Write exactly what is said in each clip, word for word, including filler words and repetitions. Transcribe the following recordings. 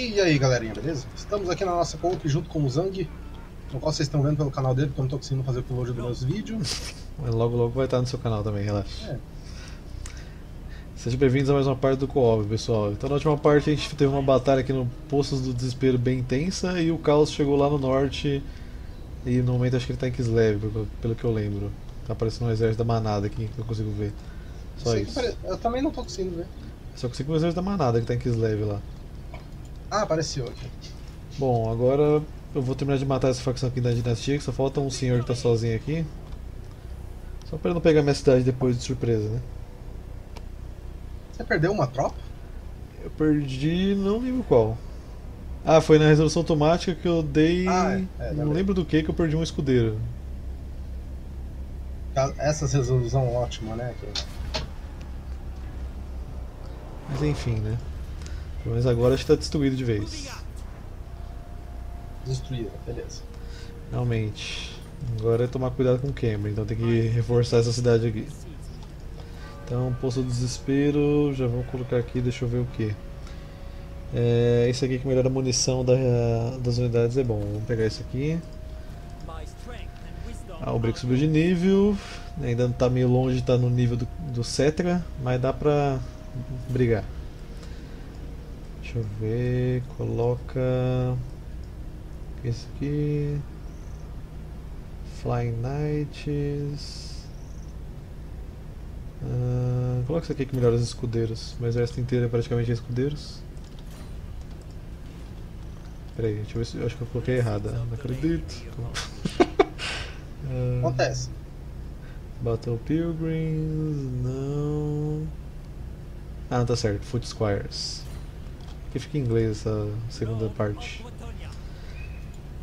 E aí galerinha, beleza? Estamos aqui na nossa compra junto com o Zang, no qual vocês estão vendo pelo canal dele, porque eu não tô conseguindo fazer o upload dos meus vídeos. Logo logo vai estar no seu canal também, relaxa. É. Sejam bem-vindos a mais uma parte do co-op, pessoal. Então na última parte a gente teve uma batalha aqui no Poços do Desespero bem intensa e o Caos chegou lá no norte e no momento acho que ele está em Kislev, pelo, pelo que eu lembro. Tá aparecendo um exército da manada aqui, que eu consigo ver. Só isso. Pare... Eu também não tô conseguindo ver. Só consigo ver o exército da manada que está em Kislev lá. Ah, apareceu aqui. Bom, agora eu vou terminar de matar essa facção aqui da dinastia, que só falta um senhor que tá sozinho aqui. Só para não pegar minha cidade depois de surpresa, né? Você perdeu uma tropa? Eu perdi, não lembro qual. Ah, foi na resolução automática que eu dei. Ah, é, é, não lembro do que que eu perdi um escudeiro. Essa resolução ótima, né? Mas enfim, né? Pelo menos agora está destruído de vez. Destruído, beleza. Realmente. Agora é tomar cuidado com o Cambra, então tem que reforçar essa cidade aqui. Então, Poço do Desespero, já vou colocar aqui, deixa eu ver o que. É, esse aqui que melhora a munição da, das unidades é bom, vamos pegar esse aqui. Ah, o Brick subiu de nível, ainda não está meio longe, está no nível do, do Cetra, mas dá pra brigar. Deixa eu ver, coloca esse aqui, Flying Knights. Uh, coloca isso aqui que melhora os escudeiros. Mas o resto inteiro é praticamente escudeiros. Peraí, deixa eu ver se eu acho que eu coloquei errada. Não acredito. uh, Acontece. Battle Pilgrims. Não. Ah, tá certo. Foot Squires. Aqui fica em inglês essa segunda parte.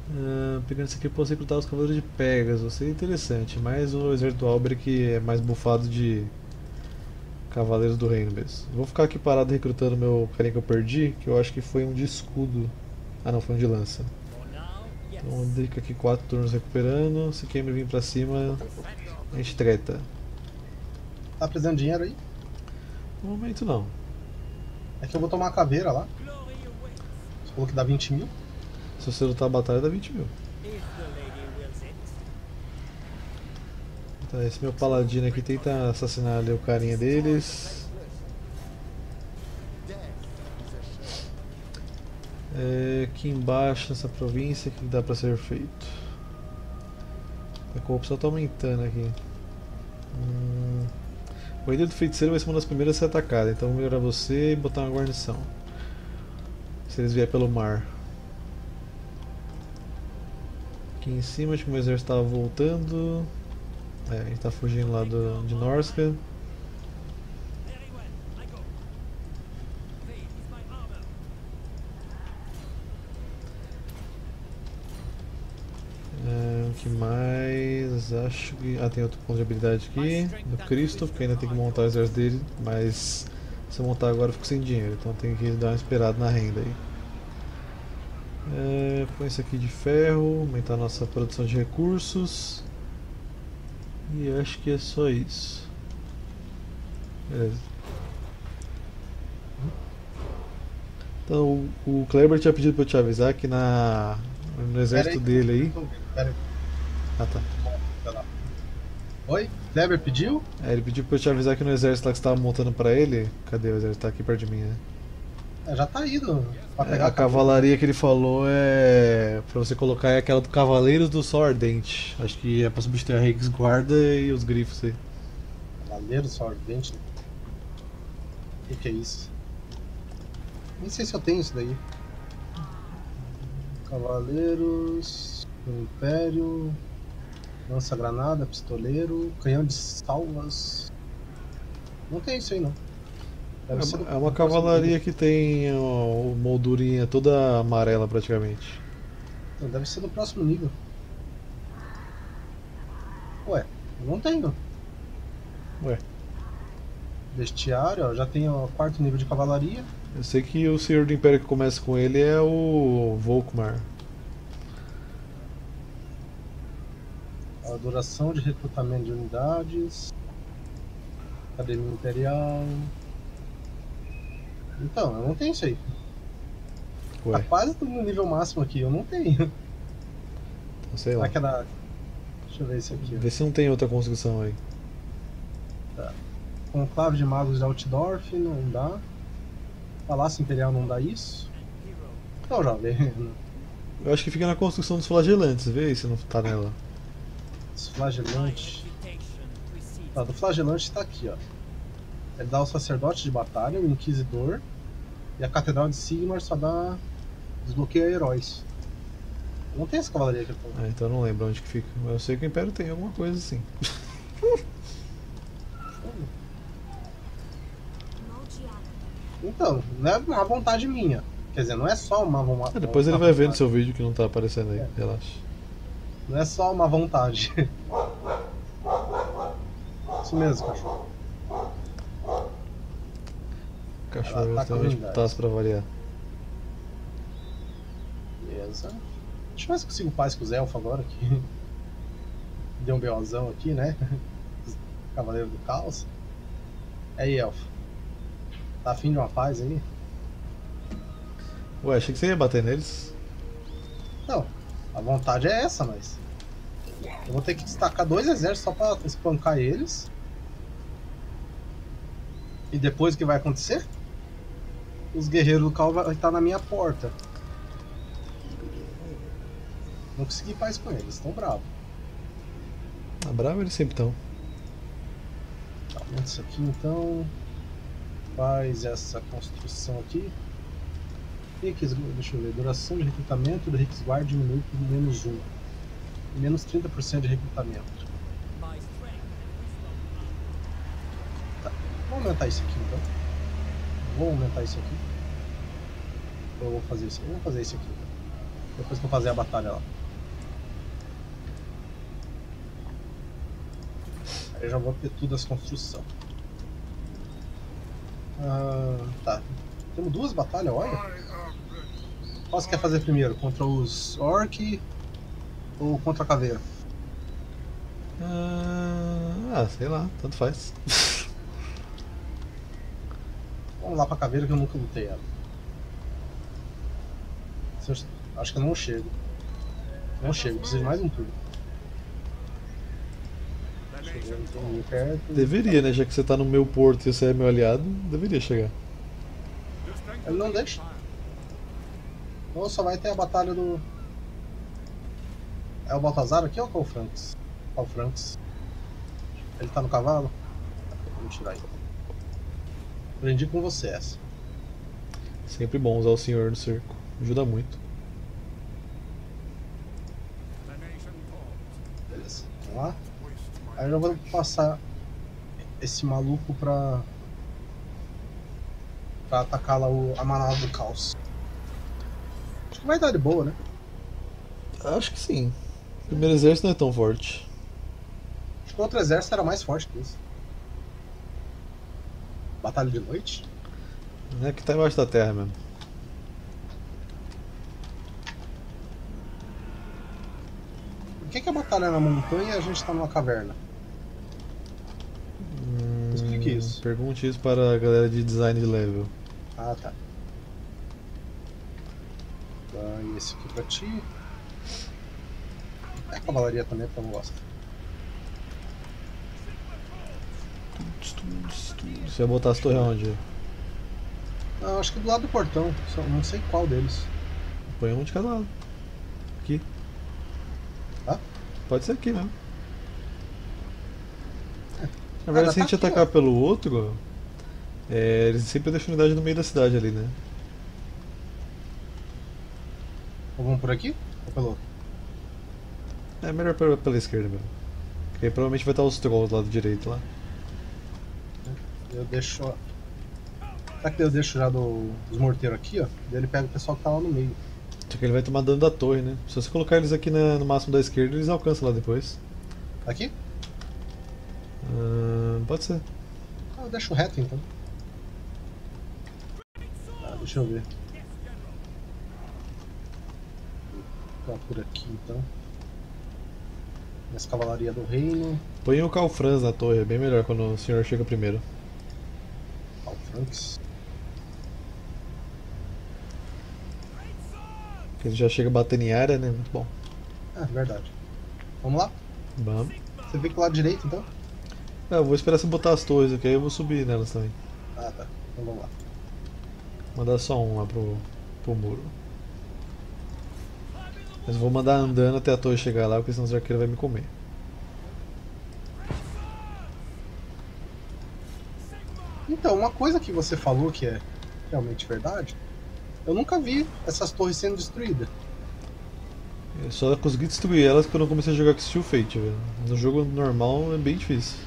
Uh, pegando isso aqui eu posso recrutar os Cavaleiros de Pegasus. Seria interessante. Mas o exército do Alberic é mais bufado de Cavaleiros do Reino mesmo. Vou ficar aqui parado recrutando meu carinha que eu perdi, que eu acho que foi um de escudo. Ah não, foi um de lança. Então eu fico aqui quatro turnos recuperando. Se quem me vir pra cima, a gente treta. Tá precisando de dinheiro aí? No momento não. É que eu vou tomar a caveira lá. Você falou que dá vinte mil? Se você lutar a batalha dá vinte mil. Tá, esse meu paladino aqui tenta assassinar ali o carinha deles. É, aqui embaixo nessa província, o que dá pra ser feito? A corrupção tá aumentando aqui. Hum, o Ilha do Feiticeiro vai ser uma das primeiras a ser atacada, então vou melhorar você e botar uma guarnição. Se eles vierem pelo mar. Aqui em cima, acho que o meu exército estava voltando. É, a gente está fugindo lá do, de Norska. É, o que mais? Acho que... Ah, tem outro ponto de habilidade aqui. Do Cristo, porque ainda tem que montar o exército dele. Mas se eu montar agora eu fico sem dinheiro, então tem que dar uma esperada na renda aí. É, põe isso aqui de ferro, aumentar a nossa produção de recursos. E acho que é só isso. Beleza. Então o, o Kleber tinha pedido para eu te avisar que na, no exército pera aí, dele aí. Pera aí. Ah tá. Oi? Kleber pediu? É, ele pediu para eu te avisar que no exército lá que você estava montando para ele. Cadê o exército? Tá aqui perto de mim, né? É, já tá indo pra pegar é, a, a cavalaria que ele falou é pra você colocar é aquela do Cavaleiros do Sol Ardente. Acho que é pra substituir a Reiksguard e os grifos aí. Cavaleiros do Sol Ardente? O que, que é isso? Nem sei se eu tenho isso daí. Cavaleiros do Império, lança-granada, pistoleiro, canhão de salvas. Não tem isso aí não. É uma cavalaria que tem ó, moldurinha toda amarela praticamente. Deve ser do próximo nível. Ué, eu não tenho. Ué. Bestiário, ó, já tem o quarto nível de cavalaria. Eu sei que o senhor do império que começa com ele é o Volkmar. A duração de recrutamento de unidades. Academia Imperial. Então, eu não tenho isso aí. Ué. Tá quase tudo no nível máximo aqui, eu não tenho. Não sei lá. Aquela... Deixa eu ver isso aqui. Vê ó. se não tem outra construção aí. Tá. Conclave de Magos de Altdorf, não dá. Palácio Imperial não dá isso. Não, já vê. Eu acho que fica na construção dos Flagelantes, vê aí se não tá nela. Os Flagelantes... Tá, do Flagelante tá aqui, ó. Ele dá o Sacerdote de Batalha, o Inquisidor. E a Catedral de Sigmar só dá... Desbloqueia heróis. Não tem essa cavalaria aqui, pô. Ah, então eu não lembro onde que fica. Mas eu sei que o Império tem alguma coisa assim. Então, não é uma vontade minha. Quer dizer, não é só uma vontade. É, depois ele vai ver no seu vídeo que não tá aparecendo aí, é. Relaxa. Não é só uma vontade. Isso mesmo, cachorro. Cachorro, ah, tá eu tenho taça pra variar. Beleza. Deixa eu ver se consigo paz com os elfos agora aqui. Deu um BOzão aqui, né? Cavaleiro do Caos. Aí, elfo. Tá afim de uma paz aí? Ué, achei que você ia bater neles. Não, a vontade é essa, mas... Eu vou ter que destacar dois exércitos só pra espancar eles. E depois o que vai acontecer? Os guerreiros do Cal vão estar na minha porta. Não consegui paz com eles, estão bravos. Tá bravo eles sempre estão. Tá, monta isso aqui então. Faz essa construção aqui. Deixa eu ver. Duração de recrutamento do Reiksguard diminui por menos um. Menos trinta por cento de recrutamento. Vou aumentar isso aqui então. Vou aumentar isso aqui. Eu vou fazer isso. Eu vou fazer isso aqui. Então. Depois que eu fazer a batalha lá. Aí eu já vou ter tudo as construções. Ah, tá. Temos duas batalhas, olha. Qual você quer fazer primeiro? Contra os orcs ou contra a caveira? Ah, sei lá. Tanto faz. Vamos lá pra caveira que eu nunca lutei ela. Acho que eu não chego. Não chego, preciso de mais um turno. Deveria, né? Já que você tá no meu porto e você é meu aliado, deveria chegar. Ele não deixa. Ou só vai ter a batalha do... É o Baltazar aqui ou é o Karl Franz? Karl Franz. Ele tá no cavalo? Vamos tirar ele. Aprendi com você essa. Sempre bom usar o senhor no cerco. Ajuda muito. Beleza, vamos lá. Aí eu vou passar esse maluco pra... Pra atacar lá o... a manada do caos. Acho que vai dar de boa, né? Acho que sim. O primeiro exército não é tão forte. Acho que o outro exército era mais forte que isso. Batalha de noite? É que tá embaixo da terra mesmo. Por que, que a batalha é na montanha e a gente tá numa caverna? Hum, Explique isso. Pergunte isso para a galera de design de level. Ah, tá. Dá esse aqui pra ti. É a cavalaria também, porque eu não gosto. Você vai botar as torres onde? Ah, acho que do lado do portão, só não sei qual deles. Põe um de cada lado. Aqui. Tá? Pode ser aqui mesmo. É. Na verdade, ah, se a gente tá atacar aqui, pelo outro, é, eles sempre deixam unidade no meio da cidade ali, né? Vamos por aqui? Ou pelo outro? É melhor pela, pela esquerda mesmo. Porque aí provavelmente vai estar os trolls do lado direito lá. Eu deixo. Será que eu deixo já do, dos morteiros aqui, ó? Daí ele pega o pessoal que tá lá no meio. Só que ele vai tomar dano da torre, né? Se você colocar eles aqui na, no máximo da esquerda, eles alcançam lá depois. Aqui? Hum, pode ser. Ah, eu deixo reto então. Ah, deixa eu ver. Vou por aqui então. Essa cavalaria do reino. Põe o Karl Franz na torre, é bem melhor quando o senhor chega primeiro. Karl Franz. Porque ele já chega batendo em área, né? Muito bom. Ah, verdade. Vamos lá? Vamos. Você fica lá direito, então? Não, eu vou esperar você botar as torres aqui, aí eu vou subir nelas também. Ah, tá. Então vamos lá. Mandar só um lá pro, pro muro. Mas vou mandar andando até a torre chegar lá, porque senão os arqueiros vão me comer. Então, uma coisa que você falou que é realmente verdade, eu nunca vi essas torres sendo destruídas. Eu só consegui destruir elas quando eu comecei a jogar com Steel Fate, velho. No jogo normal é bem difícil.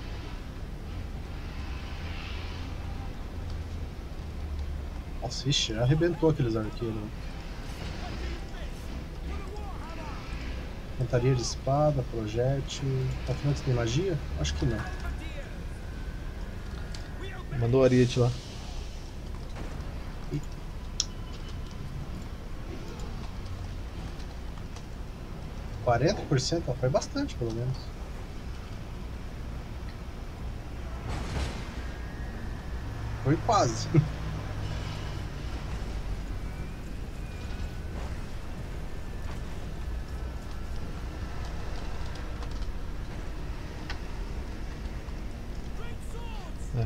Nossa, ixi, arrebentou aqueles arqueiros. Infantaria de espada, projétil... Afinal, você tem magia? Acho que não. Mandou o Ariete lá. quarenta por cento? Ó, foi bastante, pelo menos. Foi quase.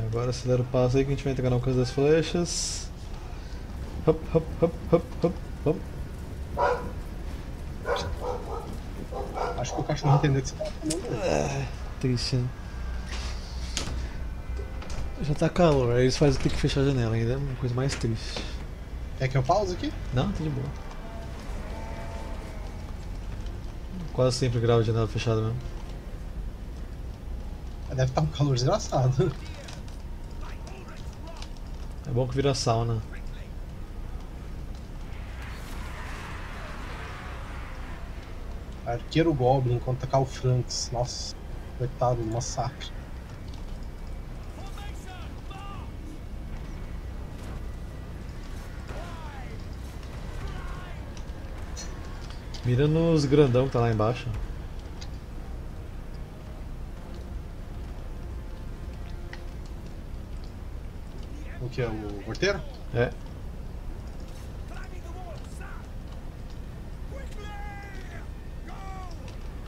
Agora acelera o passo aí que a gente vai entrar no alcance das flechas. Hop, hop, hop, hop, hop, hop. Acho que o cachorro entendeu que você tá falando. É, triste, né? Já tá calor, aí eles fazem ter que fechar a janela ainda, é uma coisa mais triste. Quer que eu pause aqui? Não, tá de boa. Quase sempre gravo a janela fechada mesmo. Deve estar um calor desgraçado. É bom que vira sauna. Arqueiro Goblin contra Karl Franz. Nossa, coitado, um massacre. Mira nos grandão que tá lá embaixo. O que é? O porteiro? É.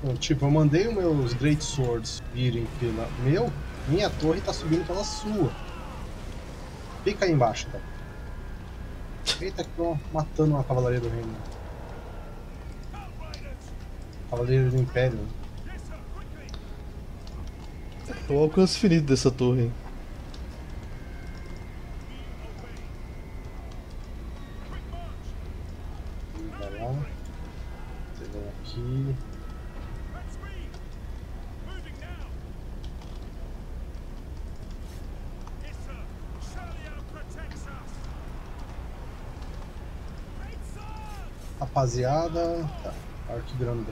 Bom, tipo, eu mandei os meus Great Swords virem pela... Meu, minha torre tá subindo pela sua. Fica aí embaixo, tá? Eita, que tô matando uma Cavalaria do Reino. Cavaleiro do Império. É o alcance finito dessa torre, hein? Rapaziada, tá, arquigrandão.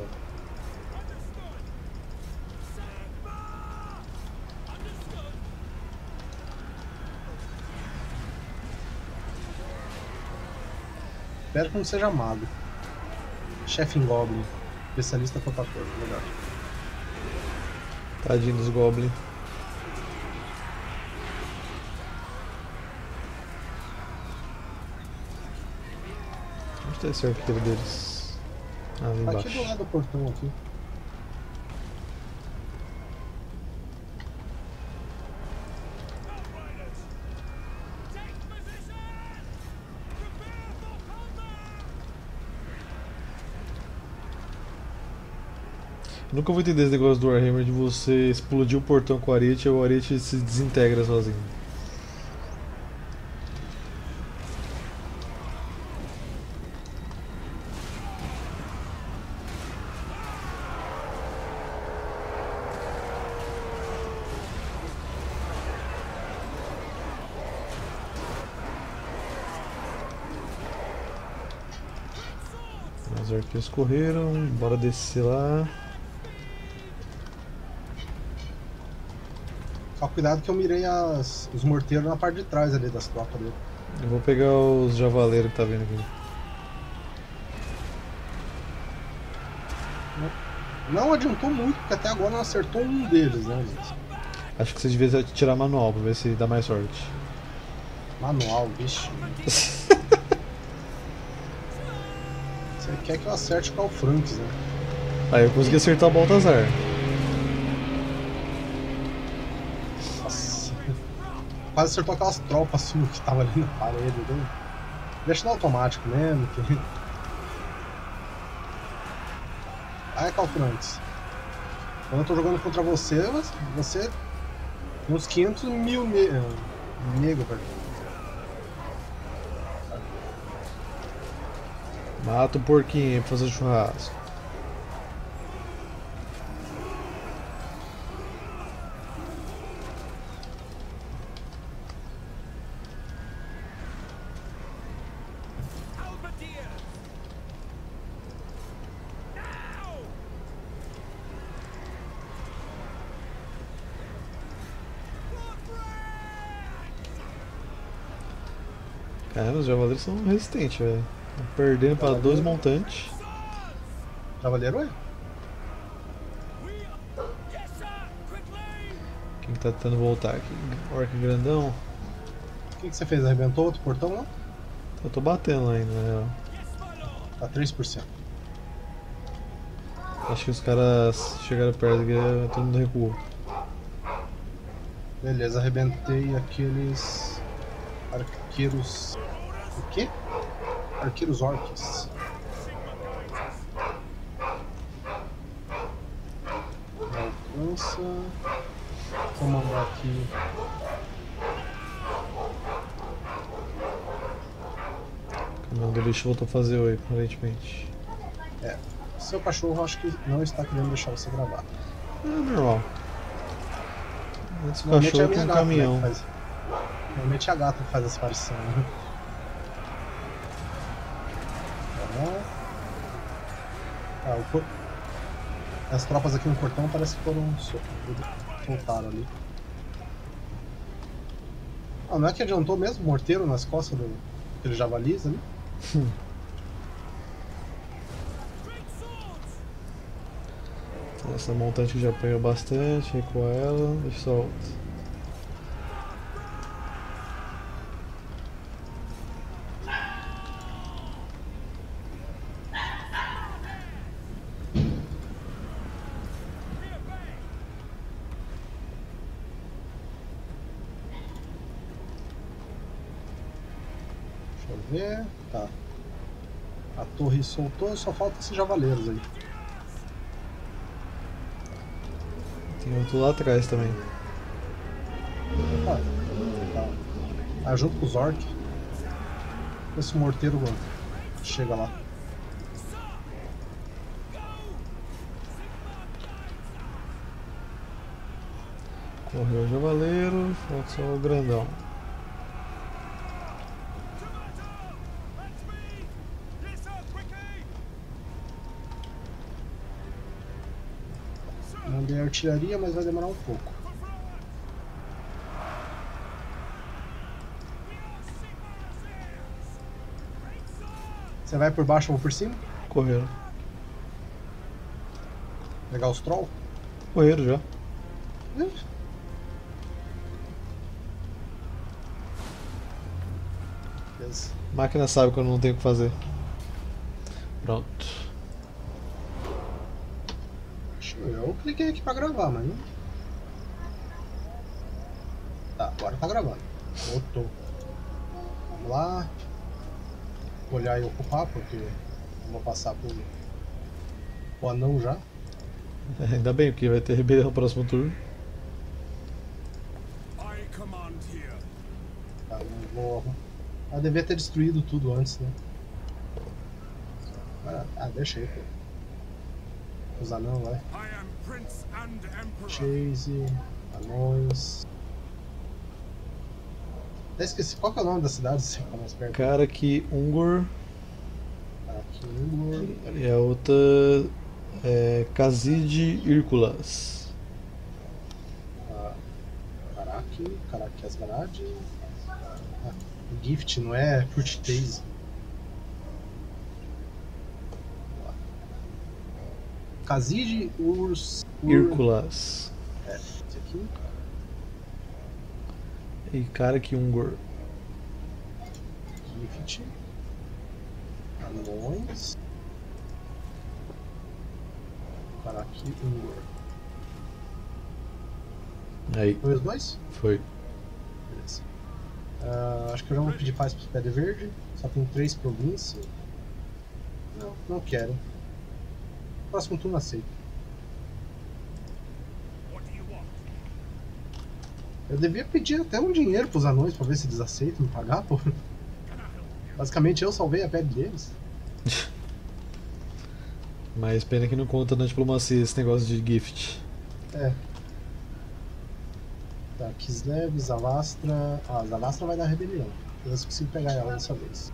Espero que não seja mago. Chefe em Goblin, especialista em outra coisa, legal. Tadinho dos Goblin. Esse arqueiro deles. Ah, ali embaixo. Aqui do lado do portão aqui. Eu nunca vou entender esse negócio do Warhammer de você explodir o portão com o Ariete e o Ariete se desintegra sozinho. Eles correram, bora descer lá. Só cuidado que eu mirei as, os morteiros na parte de trás ali das tropas dele. Eu vou pegar os javaleiros que tá vindo aqui. Não, não adiantou muito, porque até agora não acertou um deles, né? Acho que você devia tirar manual pra ver se dá mais sorte. Manual, bicho. Você quer que eu acerte o Karl Franz, né? Aí eu consegui acertar o Baltazar. Nossa. Quase acertou aquelas tropas suas que estavam ali na parede. Né? Deixa no automático mesmo. Que... Aí, Karl Franz. Quando eu tô jogando contra você, você tem uns quinhentos mil ne... nego, perdão. Mata o porquinho pra fazer churrasco. Caramba, os javadeiros são resistentes, velho. Perdendo para dois montantes. Cavaleiro é? Quem tá tentando voltar aqui? Orc grandão. O que, que você fez? Arrebentou outro portão lá? Eu tô batendo ainda, né? Tá três por cento. Acho que os caras chegaram perto e todo mundo recuou. Beleza, arrebentei aqueles arqueiros. O quê? Arqueiros orcs. Não alcança. Vou mandar aqui. O caminhão dele voltou a fazer oi, aparentemente. É. Seu cachorro acho que não está querendo deixar você gravar. É normal. Antes o cachorro tem um caminhão. Né, faz... Normalmente é a gata que faz essa aparição, né? Ah, o por... As tropas aqui no portão parece que foram soltaram ali. Ah, não é que adiantou mesmo o morteiro nas costas do... daquele javalis ali? Essa montante já apanhou bastante, recua ela e solta. Tá. A torre soltou, só falta esses javaleiros aí. Tem outro lá atrás também. Ah, tá. Ah, junto com os orcs. Esse morteiro mano, chega lá. Correu o javaleiro, falta só o grandão. Mandei artilharia, mas vai demorar um pouco. Você vai por baixo ou por cima? Correram. Pegar os troll? Correram já. É. Beleza. A máquina sabe quando não tem o que fazer. Pronto. Eu cliquei aqui pra gravar, mas não... Tá, agora tá gravando. Voltou. Vamos lá. Vou olhar e ocupar, porque eu vou passar por... o anão já. É, ainda bem, porque vai ter rebelião no próximo turno. Tá, eu vou... Ela devia ter destruído tudo antes, né? Ah, deixa aí, pô. Os anão, vai. Chase, anões. Até esqueci, qual que é o nome da cidade? Se ficar mais perto. Karak Ungor. Karak Ungor. E a outra é Kazid Irkulas. Ah, Karak, Karak Asgarad. Ah, Gift, não é Fruit Chase. Kazid Urs... Irkulas. É, esse aqui. E Karak Ungor. Gift. Anões. Karak Ungor. Aí. Foi os dois? Foi. Beleza. Uh, acho que eu já vou pedir paz para os Pedra Verde. Só tem três províncias. Não, não quero. Próximo turno aceito. Eu devia pedir até um dinheiro para os anões para ver se eles aceitam me pagar, pô. Basicamente eu salvei a pele deles. Mas pena que não conta na diplomacia esse negócio de gift. É. Tá, Kislev, Zavastra. Ah, Zavastra vai dar rebelião. Eu não consigo pegar ela dessa vez.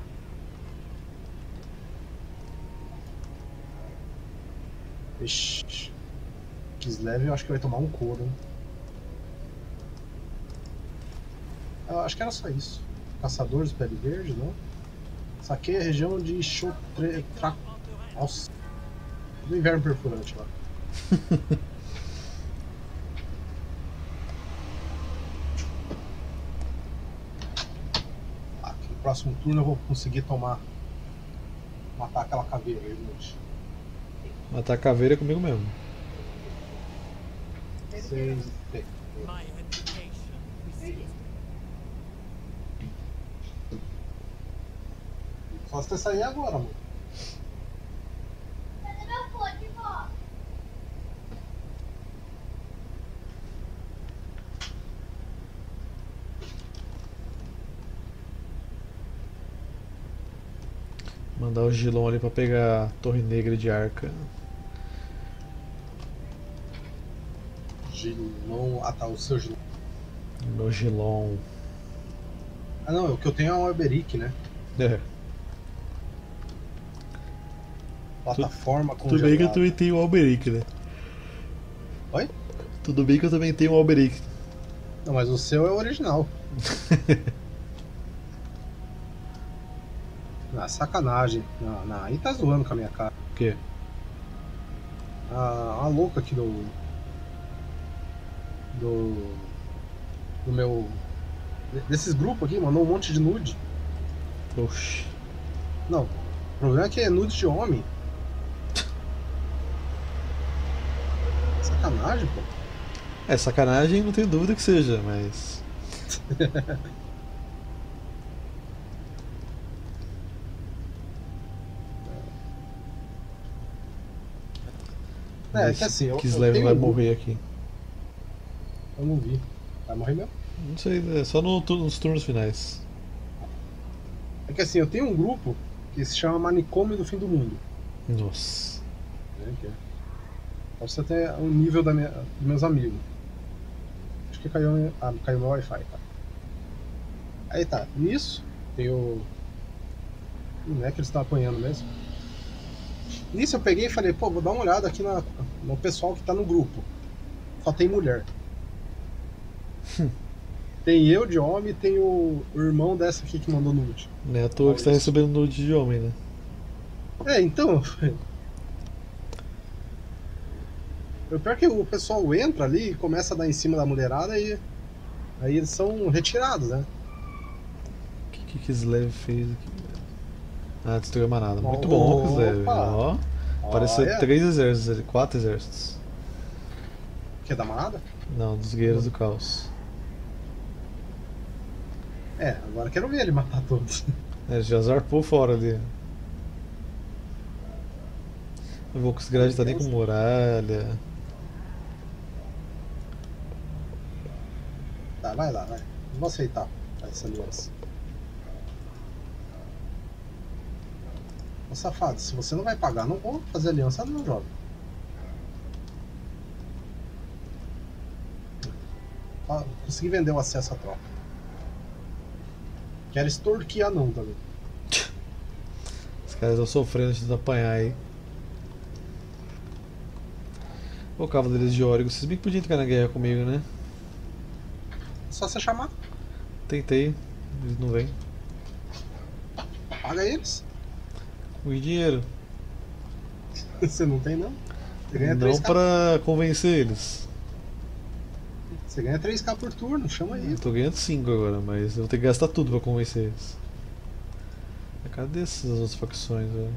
Ixi. Kislev eu acho que vai tomar um couro. Eu acho que era só isso. Caçadores do Pele Verde, não? Saquei a região de Chotre... Tra... Nossa. Do inverno perfurante lá. Aqui, no próximo turno eu vou conseguir tomar... Matar aquela caveira aí, gente. Matar a caveira é comigo mesmo. Seis... Só se você sair agora, mano. Cadê meu fone, vó? Mandar o Gilon ali pra pegar a Torre Negra de Arca. Gilon. Ah tá, o seu Gilon. Meu Gilon. Ah não, o que eu tenho é o Alberic, né? É. Plataforma com tudo bem que eu também tenho o Alberic, né? Oi? Tudo bem que eu também tenho o Alberic. Não, mas o seu é o original. Ah, sacanagem. Não, não, aí tá zoando com a minha cara. O quê? Ah, a louca aqui do. Do. Do meu. Desses grupos aqui, mandou um monte de nude. Oxi. Não, o problema é que é nude de homem. Sacanagem, pô. É, sacanagem não tenho dúvida que seja, mas... é, é que assim, eu, Kislev eu tenho... vai morrer aqui. Eu não vi. Vai morrer mesmo? Não sei, é só no, nos turnos finais. É que assim, eu tenho um grupo que se chama Manicômio do Fim do Mundo. Nossa. É que é. Pode ser até o nível da minha, dos meus amigos. Acho que caiu, ah, caiu meu Wi-Fi, tá? Aí tá, nisso tem o... Não é que eles estão apanhando mesmo. Nisso eu peguei e falei, pô, vou dar uma olhada aqui na, no pessoal que tá no grupo. Só tem mulher. Tem eu de homem e tem o, o irmão dessa aqui que mandou nude. Não é à toa que você tá recebendo nude de homem, né? É, então... O pior é que o pessoal entra ali e começa a dar em cima da mulherada e aí eles são retirados, né? O que que Kislev fez aqui? Ah, destruiu a manada. Muito oh, bom, Kislev. Ó, apareceu oh, é. três exércitos ali, quatro exércitos. Que é da manada? Não, dos guerreiros do caos. É, agora quero ver ele matar todos. É, já zarpou fora ali. O Volksgrad tá nem com muralha. Tá, vai lá, vai. Não vou aceitar essa aliança. Ô safado, se você não vai pagar, não vou fazer aliança não, jovem. Ah, consegui vender o acesso à tropa. Quero extorquear não também. Os caras estão sofrendo de apanhar aí. Ô Cavaleiros de Órigo, vocês bem que podiam entrar na guerra comigo, né? Só você chamar. Tentei, eles não vêm. Paga eles? Com dinheiro. Você não tem não? Você ganha não três K. Pra convencer eles. Você ganha três K por turno, chama aí. Eu tô ganhando cinco agora, mas eu vou ter que gastar tudo pra convencer eles. Cadê essas outras facções, velho?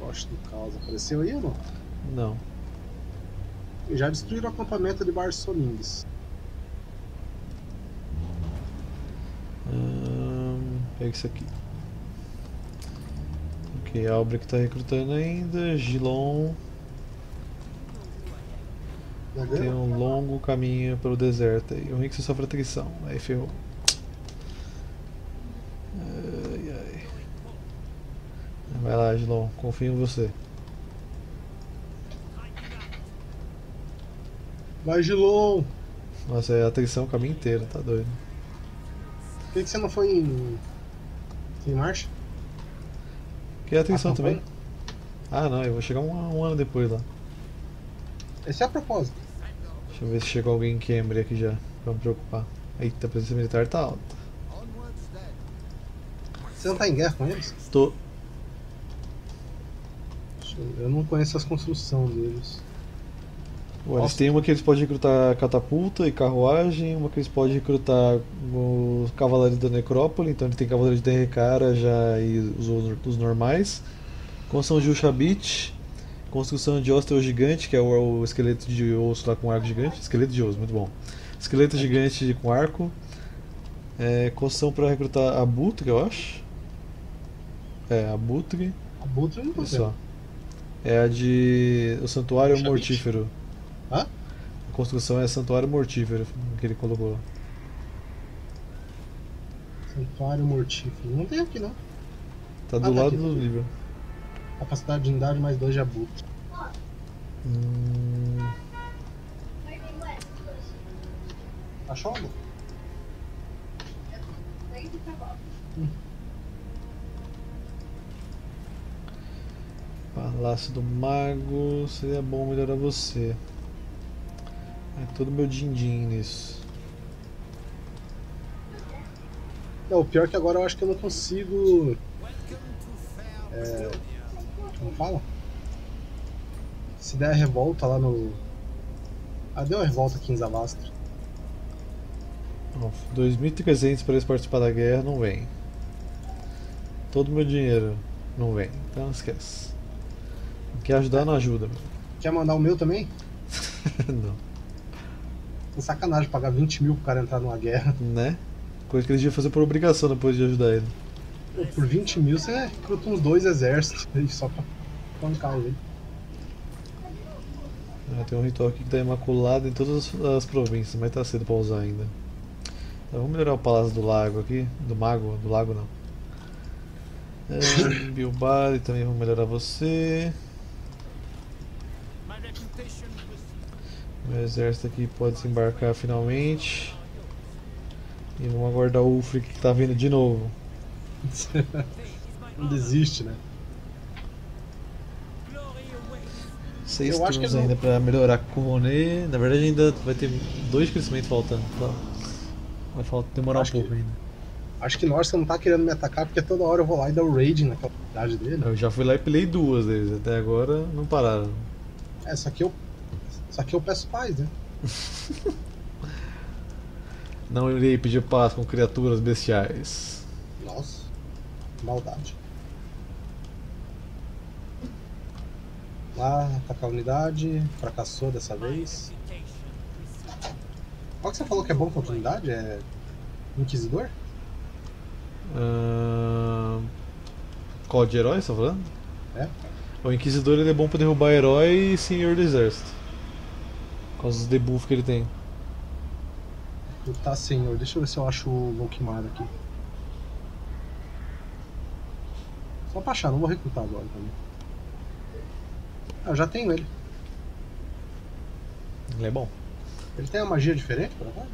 Poços do Caos, apareceu aí ou não? Não. Já destruíram o acampamento de Barçolingues. Hum, pega isso aqui. Ok, Alberic está recrutando ainda. Gilon. Tem um longo caminho pelo deserto aí. O Henrique sofre atrição. Aí ferrou. Ai, ai. Vai lá, Gilon. Confio em você. Vai, Gilon! Nossa, é atrição o caminho inteiro. Tá doido. Por que, que você não foi em... em marcha? Que é atrição também? Ah, não. Eu vou chegar um, um ano depois lá. Esse é a propósito. Deixa eu ver se chegou alguém em Cambra aqui já, pra me preocupar. Eita, a presença militar tá alta. Você não tá em guerra com eles? Tô. Eu não conheço as construções deles. Ué, eles têm uma que eles podem recrutar catapulta e carruagem, uma que eles podem recrutar os cavaleiros da necrópole, então ele tem cavaleiros de recara já e os, os normais. Construção de Ushabit. Construção de osso gigante, que é o, o esqueleto de osso lá com arco gigante. Esqueleto de osso, muito bom. Esqueleto gigante com arco. É, construção para recrutar abutre, eu acho. É, abutre. Abutre não pode ser. É a de... o Santuário Ushabit. Mortífero. Hã? A construção é Santuário Mortífero, que ele colocou lá. Santuário Mortífero. Não tem aqui, não. Tá do ah, tá lado aqui, do livro. Capacidade de unidade mais dois de abutre. Hum... Achou? Hum. Palácio do Mago. Seria bom melhorar você. É todo meu din-din nisso. Não, o pior é que agora eu acho que eu não consigo. É... Não fala? Se der a revolta lá no... Ah, deu a revolta aqui em Zavastra. dois mil e trezentos para eles participar da guerra, não vem. Todo meu dinheiro não vem, então não esquece. Quer ajudar, não ajuda. Quer mandar o meu também? Não. É sacanagem pagar vinte mil pro cara entrar numa guerra. Né? Coisa que eles deviam fazer por obrigação depois de ajudar ele. Por vinte mil você recruta uns dois exércitos aí só pra bancar ele. Ah, tem um ritual aqui que tá imaculado em todas as, as províncias, mas tá cedo pra usar ainda. Então, vamos melhorar o Palácio do Lago aqui. Do Mago? Do Lago não. É, Bilbao, também vamos melhorar você. Meu exército aqui pode se embarcar finalmente. E vamos aguardar o Ulfric que tá vindo de novo. Não desiste, né? Seis eu turnos ainda não... pra melhorar com o Roné. Na verdade ainda vai ter dois crescimentos faltando. Tá? Vai faltar, demorar acho um pouco que... ainda. Acho que Norska não tá querendo me atacar porque toda hora eu vou lá e dar o raid naquela cidade dele. Eu já fui lá e pilei duas deles, até agora não pararam. É, só que eu. Só que eu peço paz, né? Não irei pedir paz com criaturas bestiais. Nossa. Maldade. Lá, atacar a unidade. Fracassou dessa vez. Qual que você falou que é bom contra a unidade? É... Inquisidor? Uh... Qual de herói você tá falando? É. O Inquisidor ele é bom pra derrubar herói e senhor do exército. Por causa dos debuffs que ele tem. Tá, senhor. Deixa eu ver se eu acho o Volkmar aqui. Só pra achar, não vou recrutar agora também. Ah, eu já tenho ele. Ele é bom. Ele tem uma magia diferente, por acaso?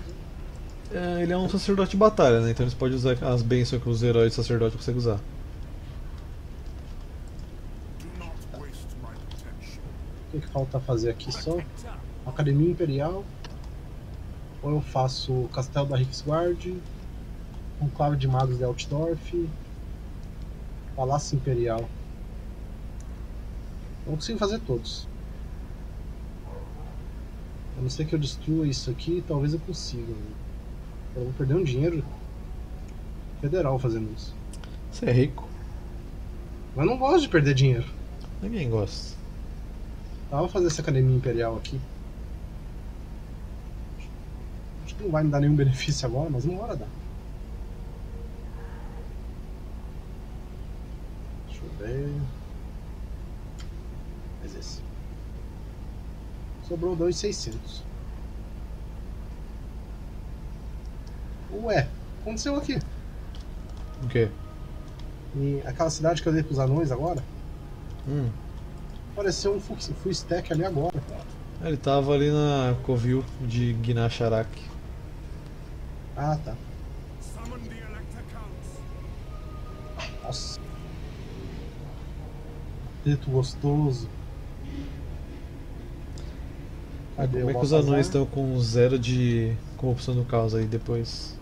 É, ele é um sacerdote de batalha, né? Então eles podem usar as bênçãos que os heróis de sacerdote conseguem usar. O que falta fazer aqui só? Academia Imperial. Ou eu faço o Castelo da Reiksguard. Conclave de Magos de Altdorf. Palácio Imperial. Não consigo fazer todos. A não ser que eu destrua isso aqui, talvez eu consiga. Eu vou perder um dinheiro federal fazendo isso. Você é rico. Mas não gosto de perder dinheiro. Ninguém gosta. Ah, vamos fazer essa Academia Imperial aqui. Acho que não vai me dar nenhum benefício agora, mas uma hora dá. Deixa eu ver... Faz esse. Sobrou dois mil e seiscentos. Ué, aconteceu aqui. O quê? E aquela cidade que eu dei pros anões agora? Hum. Apareceu um full stack ali agora. Ele tava ali na Covil de Gnacharak. Ah, tá. Nossa. Dito gostoso. Cadê? Como é que os anões estão com zero de corrupção do caos aí depois?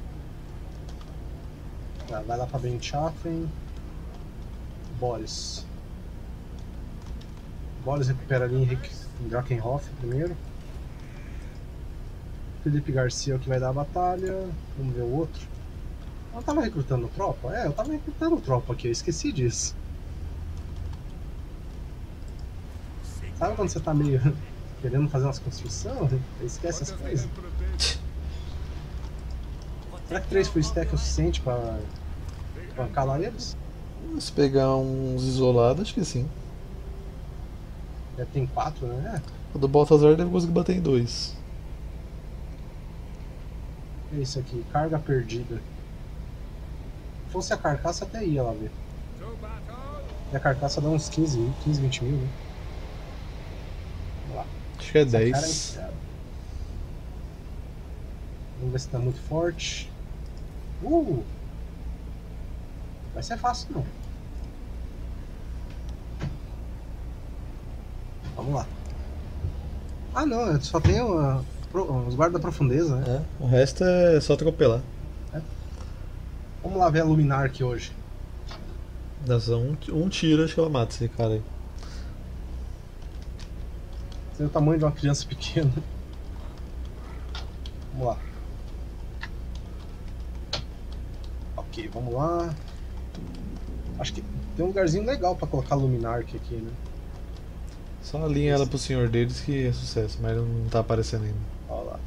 Tá, vai lá pra Benchafen. Boris. Boris recupera ali Henrique Drakenhoff primeiro. Felipe Garcia é o que vai dar a batalha. Vamos ver o outro. Eu tava recrutando tropa? É, eu tava recrutando tropa aqui, eu esqueci disso. Sabe quando você tá meio querendo fazer umas construções? Esquece as coisas. Será que três full stack é o suficiente pra bancar lá eles? Se pegar uns isolados, acho que sim. Já tem quatro, né? O do Baltazar deve conseguir bater em dois. É isso aqui, carga perdida. Se fosse a carcaça até ia lá ver. E a carcaça dá uns quinze, quinze, vinte mil, né? Vamos lá. Acho que é dez. Vamos ver se tá muito forte. Uh! Vai ser fácil não. Vamos lá. Ah não, só tem uma, os guardas da profundeza, né? É, o resto é só atropelar. É. Vamos lá ver a Luminark hoje. Dá só um, um tiro, acho que ela mata esse cara aí. Tem o tamanho de uma criança pequena. Vamos lá. Ok, vamos lá. Acho que tem um lugarzinho legal pra colocar a Luminark aqui, né? Só alinha ela pro senhor deles que é sucesso, mas ele não tá aparecendo ainda. Olha lá.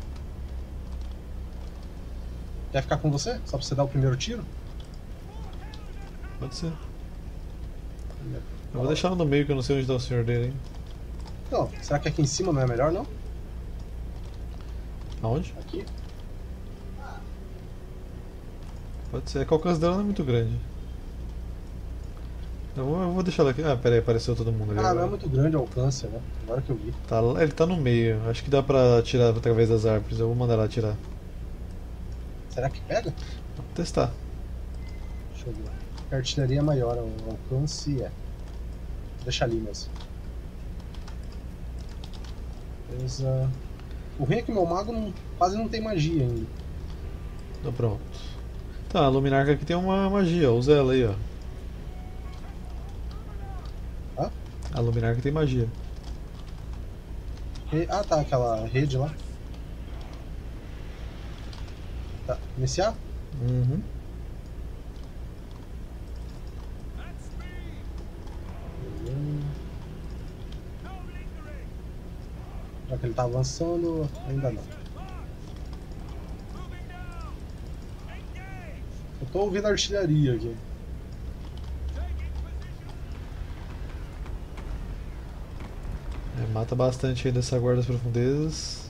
Quer ficar com você? Só pra você dar o primeiro tiro? Pode ser. Eu vou lá. Deixar ela no meio que eu não sei onde tá o senhor dele, hein? Então, será que aqui em cima não é melhor não? Aonde? Aqui. Pode ser, é que o alcance dela não é muito grande. Eu vou, eu vou deixar ela aqui. Ah, peraí, apareceu todo mundo ali. Ah, não é muito grande o alcance, né? Agora que eu vi. Tá, ele tá no meio, acho que dá pra tirar através das árvores, eu vou mandar ela tirar. Será que pega? Vou testar. Deixa eu ver. A artilharia é maior, o alcance é. Vou deixar ali mesmo. Beleza. O rei é que meu mago não, quase não tem magia ainda. Então pronto. Tá, a Luminarca aqui tem uma magia, usa ela aí, ó. A Luminarca tem magia. E, ah tá, aquela rede lá. Tá, iniciar? Uhum. Já que ele tá avançando, ainda não. Eu tô ouvindo a artilharia aqui. Mata bastante aí dessa guarda das profundezas.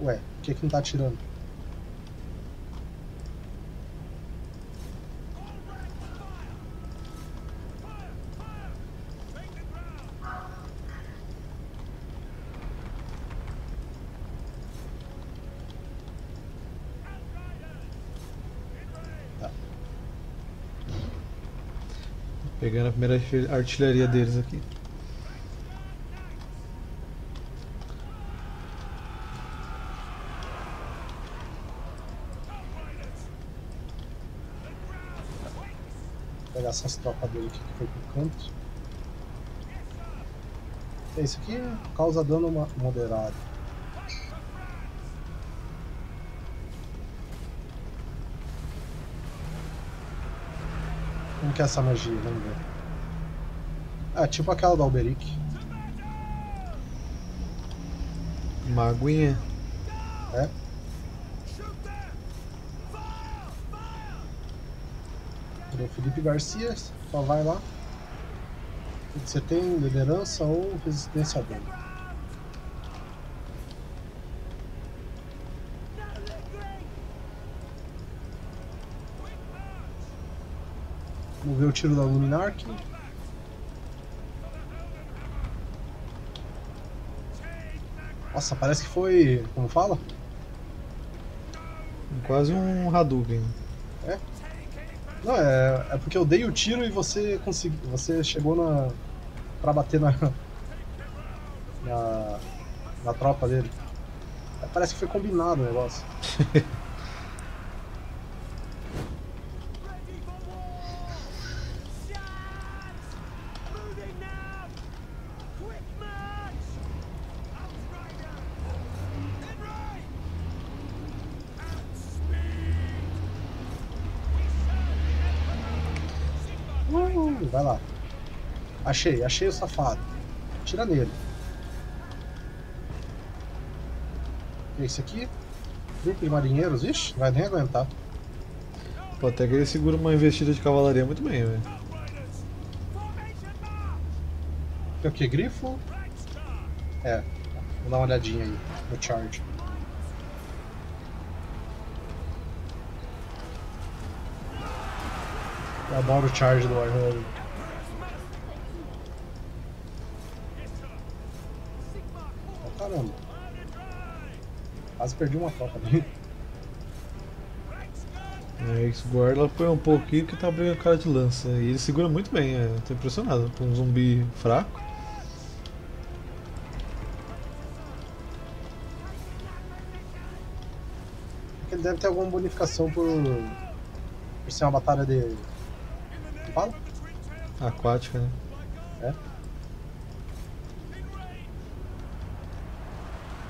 Ué, por que que não tá atirando? Pegando a primeira artilharia deles aqui. Vou pegar essas tropas dele aqui que foi pro canto. É isso aqui, causa dano moderado. Como que é essa magia? Vamos ver. Ah, tipo aquela da Alberic. Uma aguinha. É. O Felipe Garcia, só vai lá. Você tem liderança ou resistência a dano. Vamos ver o tiro da Luminark. Nossa, parece que foi... como fala? Quase um Hadouken. É? Não, é, é porque eu dei o tiro e você conseguiu... você chegou na... pra bater na... na... na tropa dele. É, parece que foi combinado o negócio. Vai lá. Achei, achei o safado. Tira nele. Esse aqui. Grupo de marinheiros. Ixi, vai nem aguentar. Pô, até que ele segura uma investida de cavalaria muito bem, velho. Tem o que? Grifo? É. Vou dar uma olhadinha aí no charge. Eu adoro o charge do Warhammer. Caramba. Quase perdi uma tropa ali. A Reiksguard foi um pouquinho que tá abrindo a cara de lança. E ele segura muito bem, eu tô impressionado. Com um zumbi fraco. Ele deve ter alguma bonificação por, por ser uma batalha de... fala? Aquática, né? É.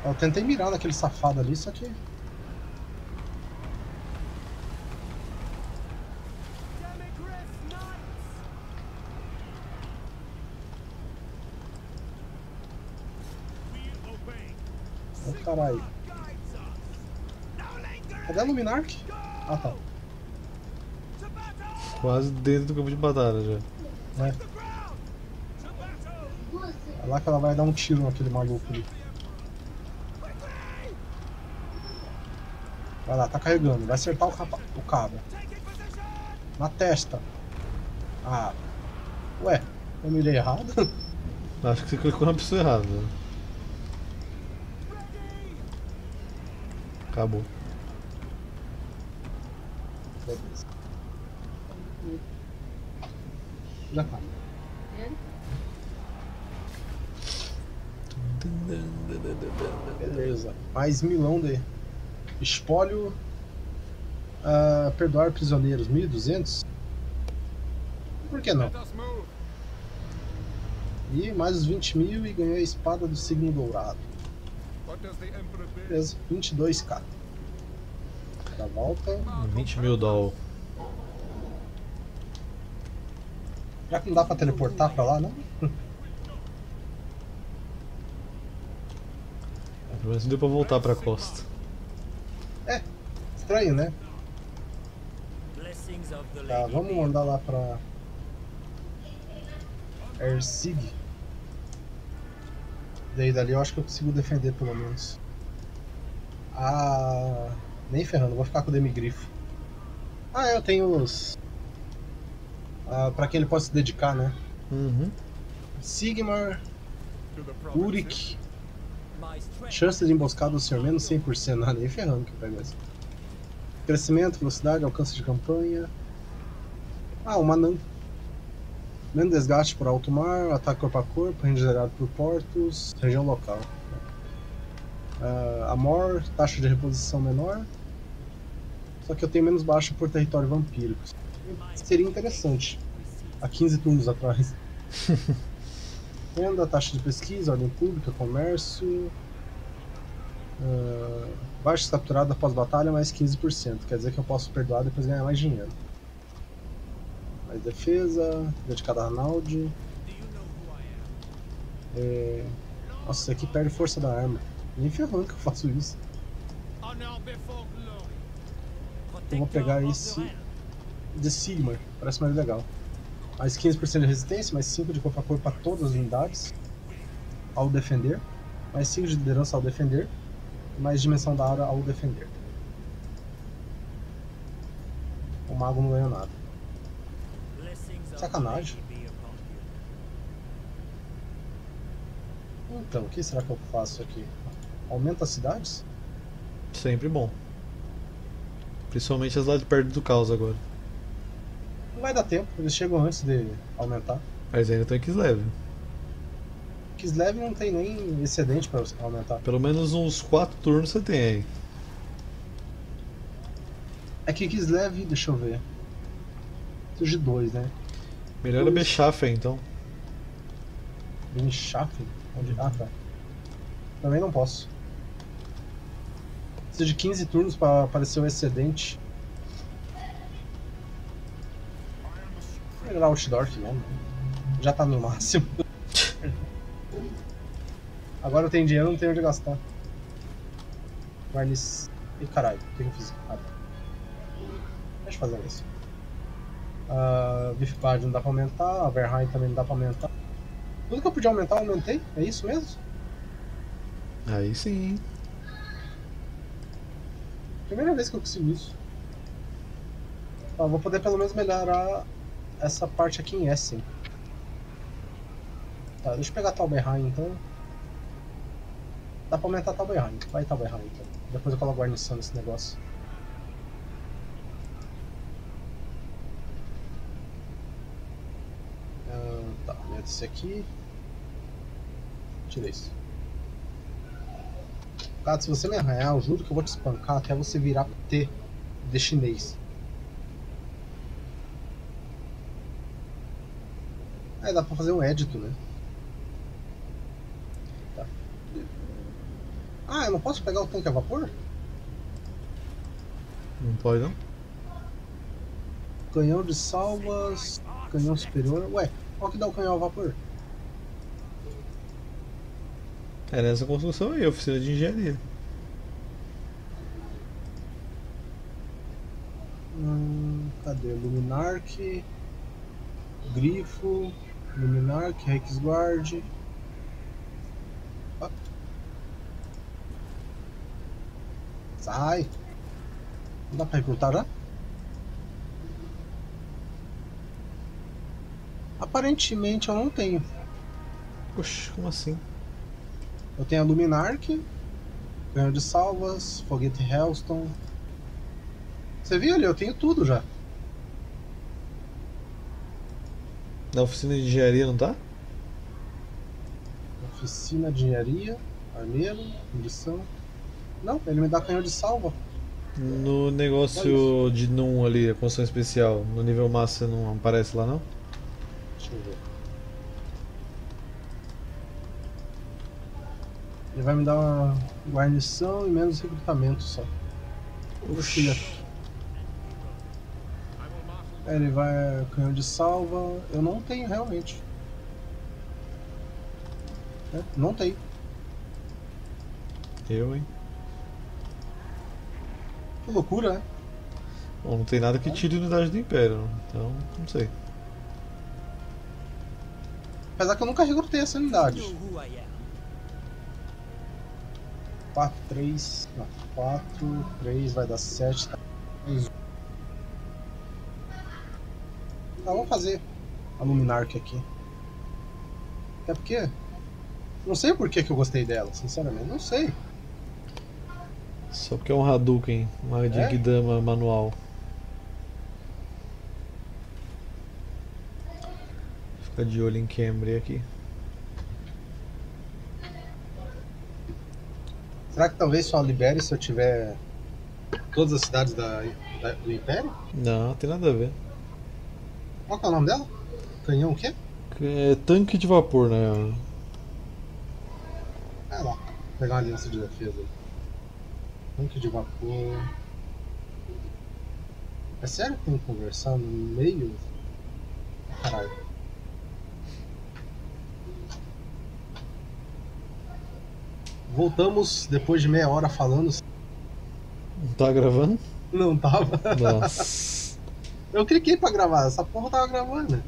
Eu tentei mirar naquele safado ali, só que... oh, caralho. Cadê a Luminark? Ah, tá. Quase dentro do campo de batalha já. É. É lá que ela vai dar um tiro naquele maluco ali. Vai lá, tá carregando. Vai acertar o, capa o cabo. Na testa. Ah. Ué, eu mirei errado? Acho que você clicou na pessoa errada. Acabou. Beleza. Já tá. Beleza. Mais milão de espólio. Uh, perdoar prisioneiros. mil e duzentos? Por que não? E mais os vinte mil e ganhei a espada do signo dourado. Beleza. vinte e dois mil. Da volta. vinte mil doll. Será que não dá pra teleportar pra lá, não? Pelo menos deu pra voltar pra costa. É, estranho, né? Tá, vamos mandar lá pra... Erzig. Daí dali eu acho que eu consigo defender, pelo menos. Ah... nem ferrando, vou ficar com o Demigrifo. Ah, eu tenho os... Uh, pra quem ele pode se dedicar, né? Uhum. Sigmar, Uric, chance de emboscada ao senhor menos cem por cento. Não, nem ferrando que eu pego essa. Crescimento, velocidade, alcance de campanha. Ah, o Manan. Menos desgaste por alto mar, ataque corpo a corpo, range zerado por portos, região local. Uh, Amor, taxa de reposição menor. Só que eu tenho menos baixa por território vampírico. Seria interessante. Há quinze turnos atrás. Venda, taxa de pesquisa, ordem pública, comércio. Uh, baixa capturada após batalha mais quinze por cento. Quer dizer que eu posso perdoar e depois ganhar mais dinheiro. Mais defesa, dedicada a Arnaldi. É... Nossa, isso aqui perde força da arma. Nem ferrando que eu faço isso. Eu vou pegar esse de Sigmar, parece mais legal. Mais quinze por cento de resistência, mais cinco de corpo a corpo para todas as unidades ao defender, mais cinco de liderança ao defender, mais dimensão da área ao defender. O mago não ganha nada. Sacanagem. Então, o que será que eu faço aqui? Aumenta as cidades? Sempre bom. Principalmente as lá de perto do caos agora. Não vai dar tempo, eles chegam antes de aumentar. Mas ainda tem Kislev. Kislev não tem nem excedente para aumentar. Pelo menos uns quatro turnos você tem aí. É que Kislev, deixa eu ver. Preciso de dois, né? Melhor é Bechafen então. Bechafen? Onde... Ah, tá. Também não posso. Preciso de quinze turnos para aparecer o excedente. Vou melhorar o Altdorf mesmo. Já tá no máximo. Agora eu tenho dinheiro, não tenho onde gastar. Varniz. Ih, caralho, o que eu fiz? Ah, tá. Deixa eu fazer isso. Uh, Vifbad não dá pra aumentar. Averheim também não dá pra aumentar. Tudo que eu podia aumentar, eu aumentei. É isso mesmo? Aí sim. Primeira vez que eu consigo isso. Ó, vou poder pelo menos melhorar essa parte aqui em Essen. Tá, deixa eu pegar Talberheim então. Dá pra aumentar Talberheim. Vai Talberheim então. Depois eu coloco guarnição nesse negócio. Ah, tá, aumenta esse aqui. Tira isso. Cara, se você me arranhar, eu juro que eu vou te espancar até você virar T de chinês. Aí dá pra fazer um édito, né? Tá. Ah, eu não posso pegar o tanque a vapor? Não pode não. Canhão de salvas, canhão superior... Ué, qual que dá o canhão a vapor? É nessa construção aí, oficina de engenharia. Hum, cadê? Luminark, Grifo, Luminark, Reiksguard. Ah. Sai! Não dá pra recrutar já? Né? Aparentemente eu não tenho. Poxa, como assim? Eu tenho a Luminark, Ganho de Salvas, Foguete Hellston. Você viu ali? Eu tenho tudo já. Na oficina de engenharia não tá? Oficina de engenharia, armeiro, munição. Não, ele me dá canhão de salva. No negócio de N U M ali, a construção especial, no nível massa não aparece lá não? Deixa eu ver. Ele vai me dar uma guarnição e menos recrutamento só. Oxi. Ele vai canhão de salva. Eu não tenho realmente. É, não tenho. Eu, hein? Que loucura, né? Bom, não tem nada que tire unidade do Império, então não sei. Apesar que eu nunca recrutei essa unidade. quatro, três, não, quatro, três, vai dar sete, tá? Tá, vamos fazer a Luminark aqui. Até porque, não sei por que que eu gostei dela, sinceramente, não sei. Só porque é um Hadouken, uma Digdama manual. Fica de olho em Cambra aqui. Será que talvez só libere se eu tiver todas as cidades da, da, do Império? Não, não tem nada a ver. Qual que é o nome dela? Canhão o quê? É tanque de vapor, né? É lá, vou pegar uma aliança de defesa. Tanque de vapor... É sério que tem que conversar no meio? Caralho. Voltamos depois de meia hora falando. Não tá gravando? Não tava. Nossa. Eu cliquei pra gravar, essa porra tava gravando.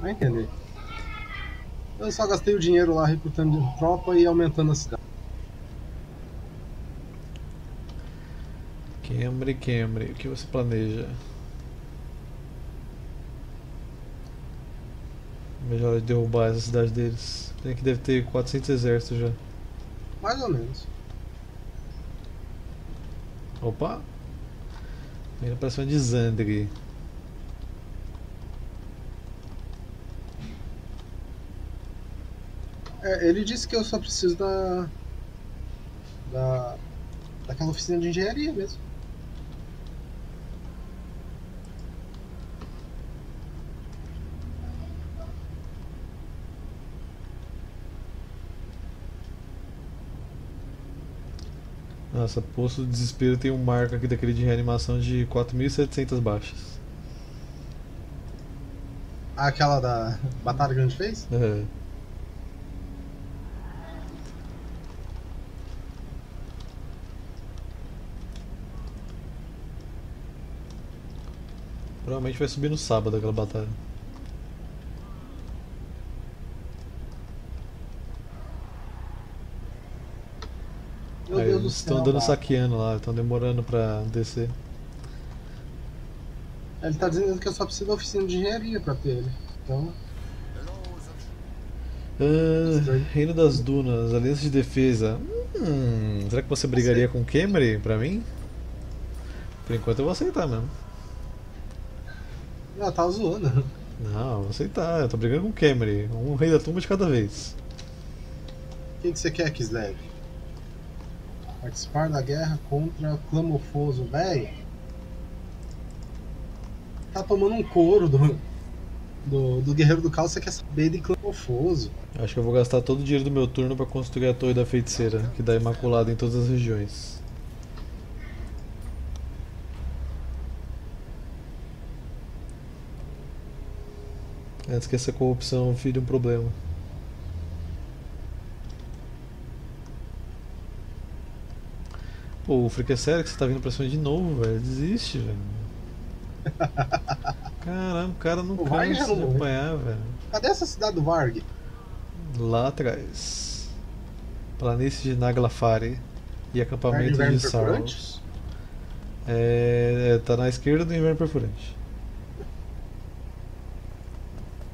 Vai entender. Eu só gastei o dinheiro lá recrutando tropa e aumentando a cidade. Cambra, Cambra, o que você planeja? Melhor derrubar essa cidade deles. Tem que deve ter quatrocentos exércitos já. Mais ou menos. Opa! Primeira operação de Zandri. É, ele disse que eu só preciso da, da daquela oficina de engenharia mesmo. Nossa, Poço do Desespero tem um marco aqui daquele de reanimação de quatro mil e setecentas baixas. Ah, aquela da batalha que a gente fez? É. Provavelmente vai subir no sábado aquela batalha. Meu Deus do céu, estão andando saqueando lá, estão demorando pra descer. Ele tá dizendo que eu só preciso da oficina de engenharia pra ter ele. Então. Ah, Reino das Dunas, Aliança de Defesa. Hum, será que você brigaria Aceita. com o Camry pra mim? Por enquanto eu vou aceitar mesmo. Não, tava zoando. Não, vou aceitar, eu tô brigando com o Camry. Um rei da tumba de cada vez. Quem que você quer, Kislev? Participar da guerra contra Clamofoso, velho. Tá tomando um couro do, do, do guerreiro do caos, você quer saber de Clamofoso. Acho que eu vou gastar todo o dinheiro do meu turno pra construir a torre da feiticeira, que dá imaculada em todas as regiões. Antes que essa corrupção vire um problema. Pô, Ulfric, é sério que você tá vindo pra cima de novo, velho? Desiste, velho. Caramba, o cara não cansa de acompanhar, velho. Cadê essa cidade do Varg? Lá atrás. Planície de Naglafari e acampamento de Sarl. É, é, tá na esquerda do Inverno Perfurante.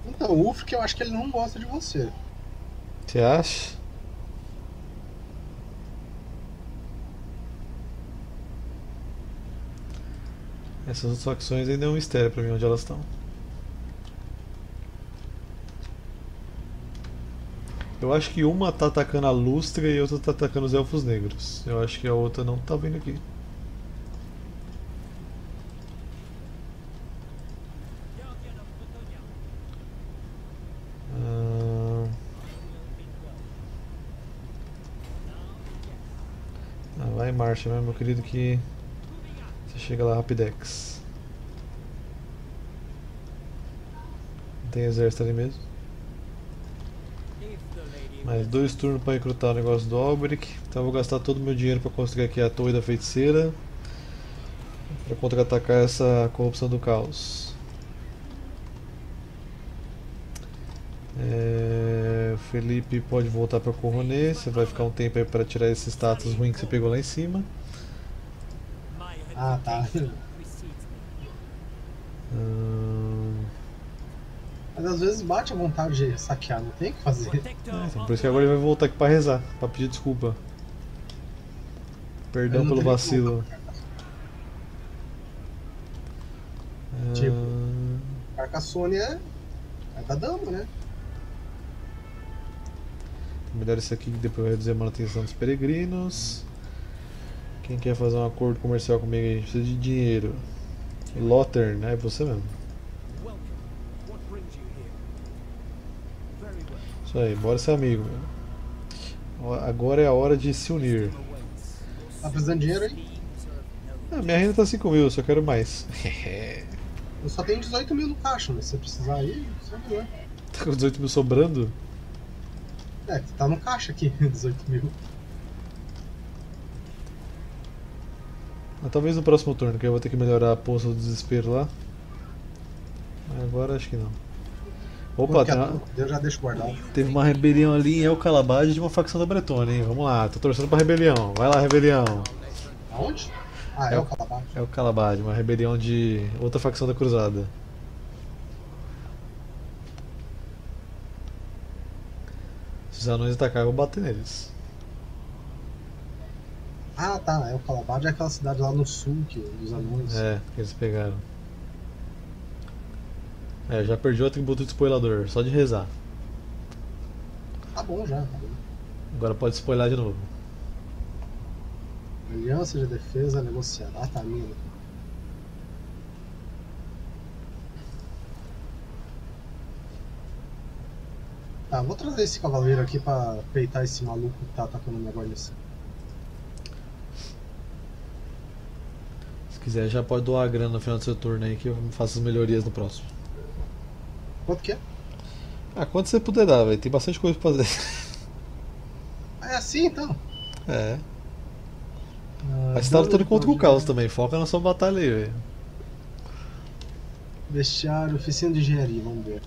Então, o Ulfric, eu acho que ele não gosta de você. Você acha? Essas outras facções ainda é um mistério pra mim onde elas estão. Eu acho que uma tá atacando a Lustra e outra tá atacando os Elfos Negros. Eu acho que a outra não tá vindo aqui. Ah... Ah, vai em marcha, né, meu querido, que... Chega lá, Rapidex. Não tem exército ali mesmo. Mais dois turnos para recrutar o negócio do Alberic. Então eu vou gastar todo o meu dinheiro para construir aqui a Torre da Feiticeira, para contra-atacar essa corrupção do caos. É... Felipe pode voltar para Coroné. Você vai ficar um tempo aí para tirar esse status ruim que você pegou lá em cima. Ah, tá. Hum... Mas às vezes bate a vontade de saquear, não tem o que fazer. É, então, por isso que agora ele vai voltar aqui pra rezar, pra pedir desculpa. Perdão pelo vacilo. Hum... Tipo, Carcassônia é... é da dama, né? Melhor isso aqui que depois vai reduzir a manutenção dos peregrinos. Quem quer fazer um acordo comercial comigo aí? Precisa de dinheiro. Lothern, né? É você mesmo. Isso aí, bora ser amigo. Agora é a hora de se unir. Tá precisando de dinheiro aí? Ah, minha renda tá cinco mil, só quero mais. Eu só tenho dezoito mil no caixa, mas se você precisar aí, sobe lá. Tá com dezoito mil sobrando? É, tá no caixa aqui, dezoito mil. Ah, talvez no próximo turno, que eu vou ter que melhorar a Poços do Desespero lá. Agora acho que não. Opa, tem uma... eu já deixo guardado. Teve uma rebelião ali em El Calabage de uma facção da Bretônia, hein? Vamos lá, tô torcendo pra rebelião. Vai lá, rebelião. Aonde? Ah, é o Calabage. É o Calabage, uma rebelião de outra facção da Cruzada. Se os anões atacarem, eu vou bater neles. Ah, tá. É o Calabage, é aquela cidade lá no sul que os anões. É, que eles pegaram. É, já perdi o atributo de spoilador, só de rezar. Tá bom já, tá bom. Agora pode spoilar de novo. Aliança de defesa negociada. Ah, tá lindo. Tá, vou trazer esse cavaleiro aqui pra peitar esse maluco que tá atacando minha guarnição. Se quiser já pode doar a grana no final do seu turno aí que eu faço as melhorias no próximo. Quanto que é? Ah, quanto você puder dar, velho. Tem bastante coisa pra fazer. É assim então? É. Ah, mas você tá lutando contra o Caos também. Foca na sua batalha aí, velho. Vestiário, oficina de engenharia, vamos ver.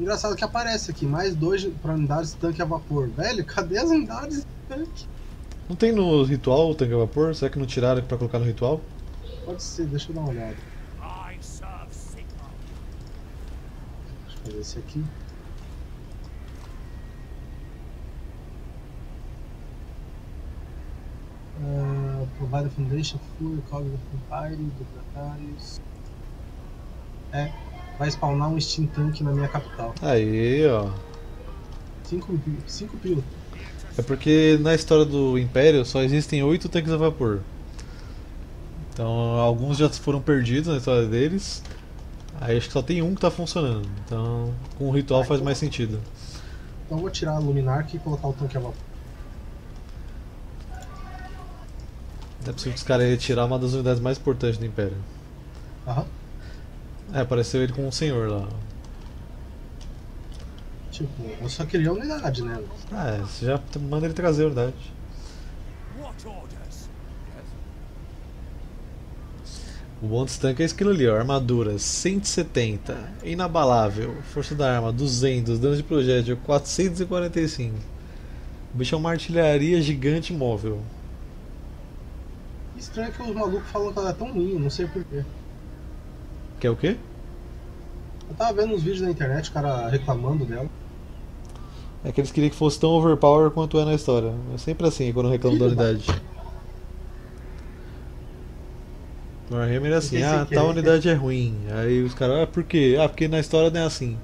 Engraçado que aparece aqui, mais dois pra unidades de tanque a vapor. Velho, cadê as unidades de tanque? Não tem no ritual o tanque a vapor? Será que não tiraram pra colocar no ritual? Pode ser, deixa eu dar uma olhada. Fazer esse aqui. Uh, provide a foundation full, código da Empire, documentários. É, vai spawnar um Steam Tank na minha capital. Aí, ó. cinco pila. É porque na história do Império só existem oito tanques a vapor. Então, alguns já foram perdidos na história deles. Aí acho que só tem um que tá funcionando, então com o ritual ah, faz então... mais sentido. Então eu vou tirar a Luminark e colocar o tanque a vapor. É possível que os caras iam tirar uma das unidades mais importantes do Império. Aham. É, apareceu ele com um senhor lá. Tipo, eu só queria a unidade, né? Ah, é, você já manda ele trazer a unidade. O bom desse tanque é aquilo ali, ó, armadura cento e setenta, inabalável, força da arma duzentos, dano de projétil quatrocentos e quarenta e cinco. O bicho é uma artilharia gigante móvel. Estranho que os malucos falam que ela é tão ruim, não sei porquê. Que é o quê? Eu tava vendo uns vídeos na internet, o cara reclamando dela. É que eles queriam que fosse tão overpower quanto é na história. É sempre assim quando eu reclamo da unidade. Warhammer é assim, ah, tal unidade é ruim. Aí os caras, ah, por quê? Ah, porque na história não é assim.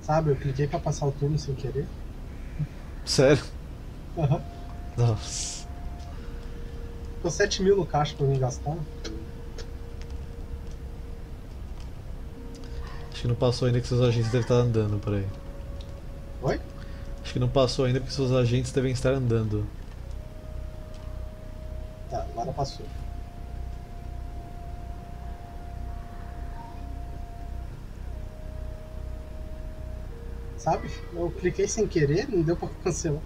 Sabe, eu cliquei pra passar o turno sem querer. Sério? Aham. Uhum. Nossa. Ficou sete mil no caixa pra mim gastar. Acho que não passou ainda que seus agentes devem estar andando por aí. Oi? Acho que não passou ainda porque seus agentes devem estar andando. Tá, agora passou. Sabe? Eu cliquei sem querer, não deu pra cancelar.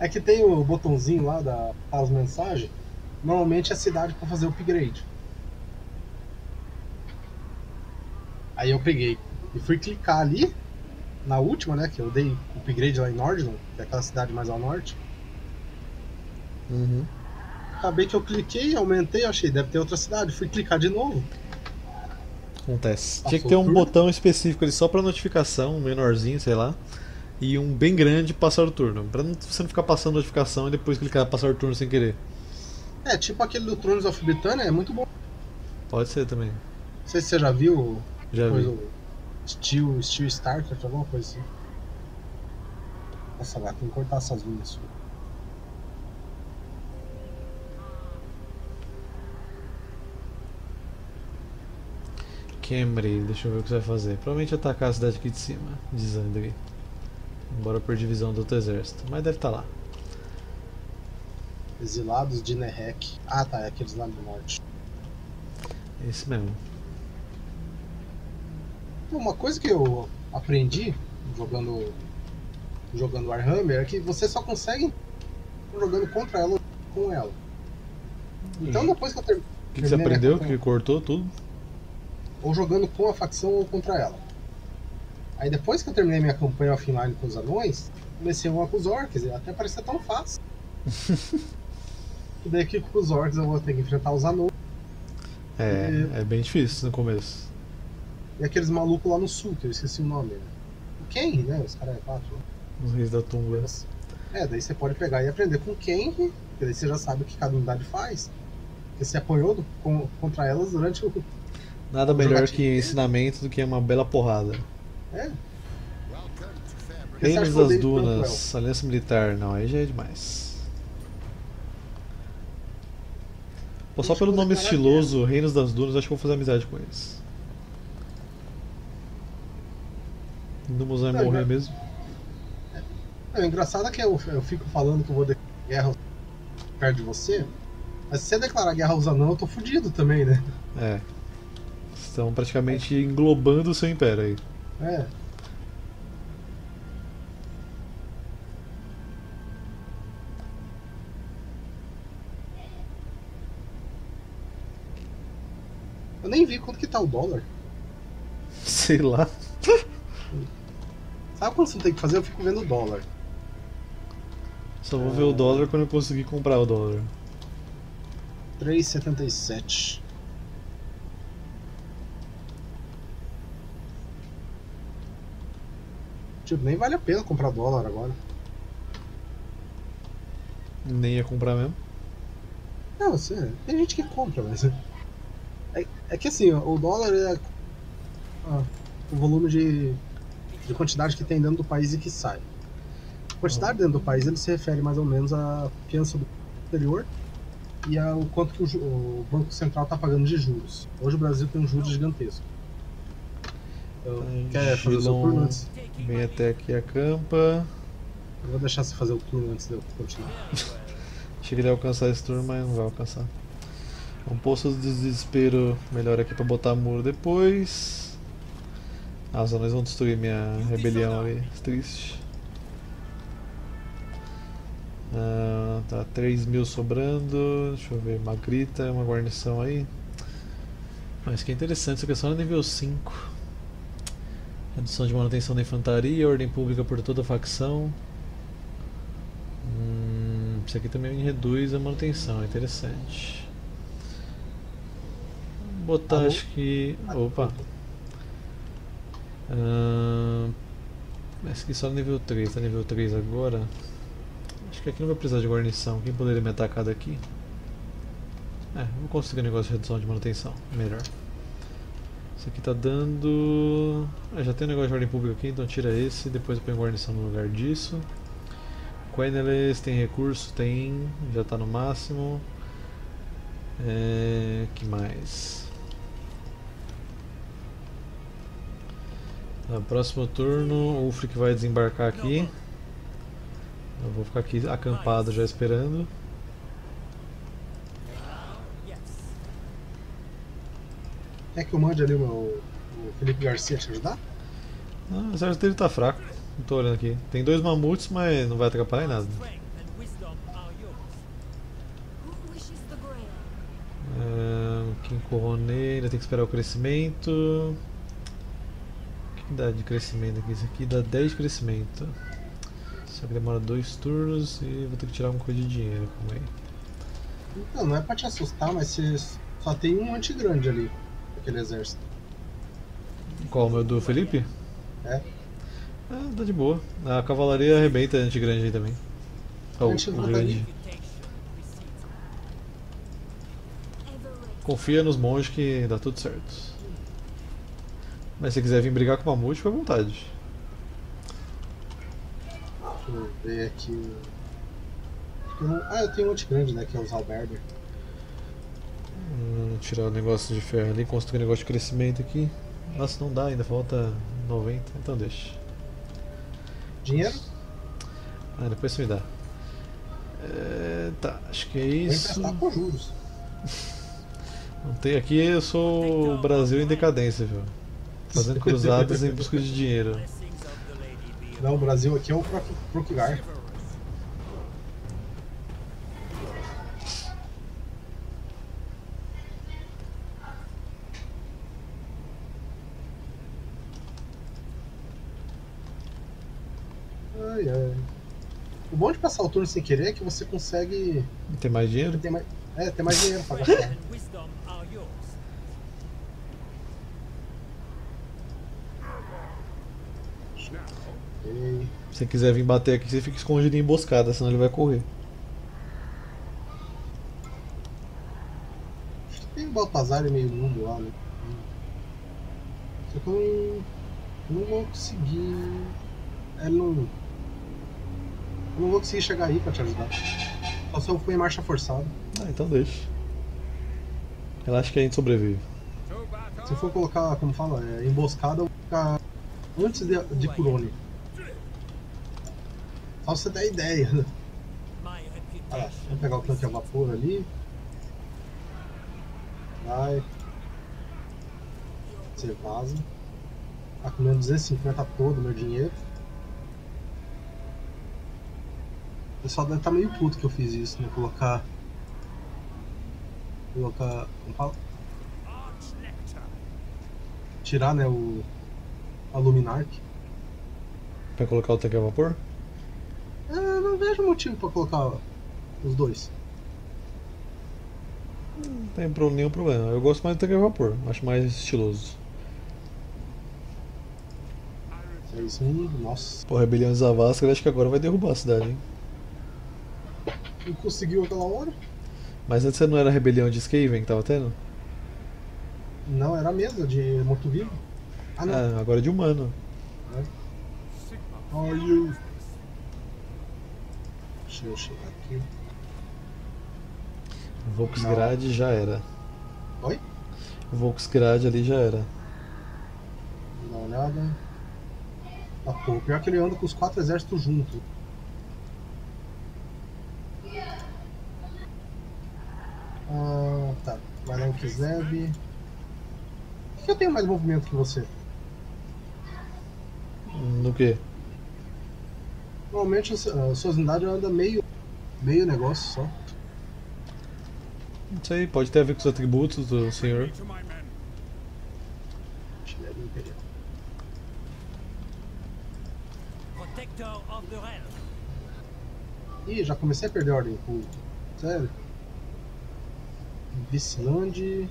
É que tem o botãozinho lá da, das mensagens. Normalmente é a cidade pra fazer o upgrade. Aí eu peguei e fui clicar ali, na última, né? Que eu dei o upgrade lá em Nordland, que é aquela cidade mais ao norte. Uhum. Acabei que eu cliquei, aumentei, achei, deve ter outra cidade. Fui clicar de novo. Acontece. Tinha que ter um botão específico ali só pra notificação, um menorzinho, sei lá. E um bem grande passar o turno. Pra não, você não ficar passando notificação e depois clicar passar o turno sem querer. É, tipo aquele do Thrones of Britannia, é muito bom. Pode ser também. Não sei se você já viu. Já vi. O Steel, Steel Starter, alguma coisa assim. Nossa, lá, tem que cortar essas linhas. Cambra, deixa eu ver o que você vai fazer. Provavelmente atacar a cidade aqui de cima, de Zang. Embora por divisão do outro exército, mas deve estar lá. Exilados de Nerek. Ah, tá, é aqueles lá do norte. Esse mesmo. Uma coisa que eu aprendi jogando jogando Warhammer é que você só consegue jogando contra ela ou com ela. Então depois que eu terminei... O que, que você aprendeu? Que cortou tudo? Ou jogando com a facção ou contra ela. Aí depois que eu terminei minha campanha offline com os anões, comecei uma com os orcs, até parecia tão fácil. E daí que com os orcs eu vou ter que enfrentar os anões. É, e... é bem difícil no começo. E aqueles malucos lá no sul, que eu esqueci o nome. O Kenry, né? Os caras é quatro. Os reis da tumba. É, daí você pode pegar e aprender com o Kenry, que daí você já sabe o que cada unidade faz. Porque você apanhou do, com, contra elas durante o... Nada o melhor que dele. Ensinamento do que uma bela porrada. É. Reinos das Dunas, Aliança Militar, não, aí já é demais. Pô, só pelo nome estiloso, Reinos das Dunas, acho que vou fazer amizade com eles. Não vou usar não, morrer é... mesmo. É, é engraçado que eu, eu fico falando que eu vou declarar guerra perto de você, mas se você declarar guerra aos anãos, eu tô fudido também, né? É. Estão praticamente englobando o seu império aí. É. Eu nem vi quanto que tá o dólar. Sei lá. Sabe quando você tem que fazer? Eu fico vendo o dólar. Só vou é... ver o dólar quando eu conseguir comprar o dólar. três e setenta e sete. Tipo, nem vale a pena comprar dólar agora. Nem ia comprar mesmo? Não, você, tem gente que compra, mas... É, é que assim, o dólar é ah, o volume de, de quantidade que tem dentro do país e que sai. A quantidade dentro do país, ele se refere mais ou menos à fiança do exterior e ao quanto que o, o Banco Central está pagando de juros. Hoje o Brasil tem um juros gigantesco. Eu então, quero fazer o seu turno antes. Vem até aqui a campa. Eu vou deixar você fazer o turno antes de eu continuar. Achei que ele ia alcançar esse turno, mas não vai alcançar. Um Poço do Desespero, melhor aqui pra botar muro depois. Ah, os anões vão destruir minha rebelião ali, triste. Ah, tá, três mil sobrando, deixa eu ver, uma grita, uma guarnição aí. Mas que é interessante, essa questão é nível cinco. Redução de manutenção da infantaria, ordem pública por toda a facção. Hum, isso aqui também reduz a manutenção, é interessante. Botar Alô? Acho que... opa ah, esse aqui só no nível três, tá nível três agora. Acho que aqui não vai precisar de guarnição. Quem poderia me atacar daqui? É, vou construir um negócio de redução de manutenção, melhor. Isso aqui tá dando... Ah, já tem um negócio de ordem pública aqui, então tira esse. Depois eu ponho guarnição no lugar disso. Queneles tem recurso? Tem, já tá no máximo. É... que mais? No próximo turno, o Ulfric vai desembarcar aqui. Eu vou ficar aqui acampado já esperando. É que eu mande ali o, o Felipe Garcia te ajudar? Não, o exército dele tá fraco. Não tô olhando aqui. Tem dois mamutes, mas não vai atrapalhar em nada. Quem corronei, ainda tem que esperar o crescimento. Que dá de crescimento aqui? Isso aqui dá dez de crescimento. Só que demora dois turnos e vou ter que tirar alguma coisa de dinheiro. Calma aí. Então, não é pra te assustar, mas você só tem um anti-grande ali, aquele exército. Qual? O meu do Felipe? É. Ah, tá de boa. A cavalaria arrebenta anti-grande aí também. Oh, anti-grande. Confia nos monges que dá tudo certo. Mas se quiser vir brigar com o mamute, fica à vontade. Deixa eu ver aqui. Ah, eu tenho um monte grande, né? Que é os Alberic. Hum, tirar o negócio de ferro ali, construir um negócio de crescimento aqui. Nossa, não dá ainda, falta noventa, então deixa. Dinheiro? Ah, depois você me dá. É, tá, acho que é isso. Vou emprestar com juros. Não tem aqui, eu sou o Brasil em decadência, viu? Fazendo cruzadas em busca de dinheiro. Não, o Brasil aqui é o procurar. Ai, ai. O bom de passar o turno sem querer é que você consegue... Tem mais dinheiro? Tem mais... É, tem mais dinheiro pra gastar. Se você quiser vir bater aqui, você fica escondido em emboscada, senão ele vai correr. Acho que tem o Baltazar e meio mundo lá, né? Só que eu não, não vou conseguir... Eu não, eu não vou conseguir chegar aí pra te ajudar. Só se eu for em marcha forçada. Ah, então deixa. Ela acha que a gente sobrevive. Se eu for colocar, como fala, é, emboscada, eu vou ficar antes de, de Curone. Só você der ideia, né? Olha, vamos pegar o tanque a vapor ali. Vai. Você vaza. Tá comendo duzentos e cinquenta todo o meu dinheiro. O pessoal deve estar meio puto que eu fiz isso, né? Colocar. Colocar. Como fala? Tirar, né? O. A Luminark. Pra colocar o tanque a vapor? Eu não vejo motivo pra colocar os dois. Não tem nenhum problema. Eu gosto mais do tanque a vapor, acho mais estiloso. seis um, nossa. Pô, a rebelião de Zavastra, acho que agora vai derrubar a cidade, hein? Não conseguiu aquela hora? Mas antes você não era a rebelião de Skaven que tava tendo? Não, era a mesma, de morto-vivo. Ah, não. Ah, agora é de humano. É. Olha. Deixa eu chegar aqui. Volksgrad já era. Oi? Volksgrad ali já era. Vou dar uma olhada. Ah, pô, pior que ele anda com os quatro exércitos juntos. Ah, tá. Vai lá em Kislev. Por que eu tenho mais movimento que você? No quê? Normalmente a sua unidade anda meio, meio negócio só. Não sei, pode ter a ver com os atributos do senhor. Academia Imperial. Ih, já comecei a perder a ordem pública. Sério? Viceland.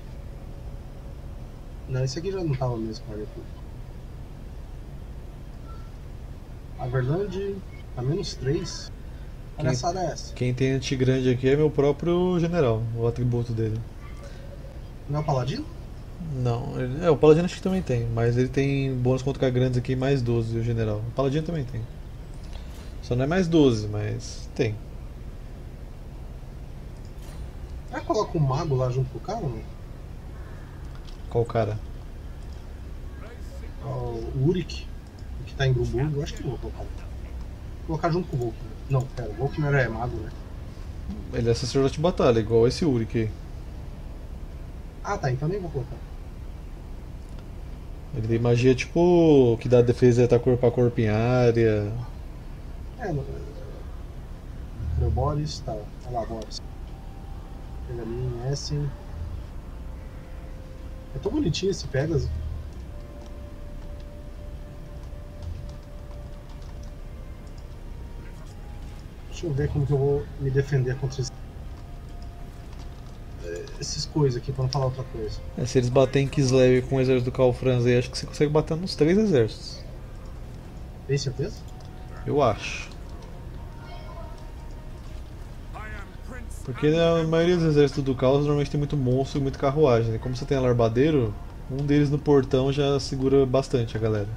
Não, esse aqui já não tava mesmo com a ordem pública. Averland. A menos três? Olha essa área essa. Quem tem anti-grande aqui é meu próprio general, o atributo dele. Não é o Paladino? Não, ele, é, o Paladino acho que também tem, mas ele tem bônus contra grandes aqui mais doze, o general. O Paladino também tem. Só não é mais doze, mas tem. Será que coloca o um mago lá junto com o cara? Não? Qual cara? O Ulfric, que está em Grumburgo, acho que não vou colocar. Vou colocar junto com o Volkmar. Não, pera, o Volkmar é mago, né? Ele é sacerdote de batalha, igual esse Ulfric aí. Ah tá, então nem vou colocar. Ele tem magia tipo que dá defesa e ataque corpo a corpo em área. É, não. Meu Boris, tá. Olha lá, Boris. Pega ali em Essen. É tão bonitinho esse Pegasus. Deixa eu ver como que eu vou me defender contra esses, esses coisas aqui, pra não falar outra coisa. É, se eles baterem em Kislev com o exército do Karl Franz aí, acho que você consegue bater nos três exércitos. Tem certeza? Eu acho. Porque na maioria dos exércitos do Caos normalmente tem muito monstro e muita carruagem, né? Como você tem alarbadeiro, um deles no portão já segura bastante a galera.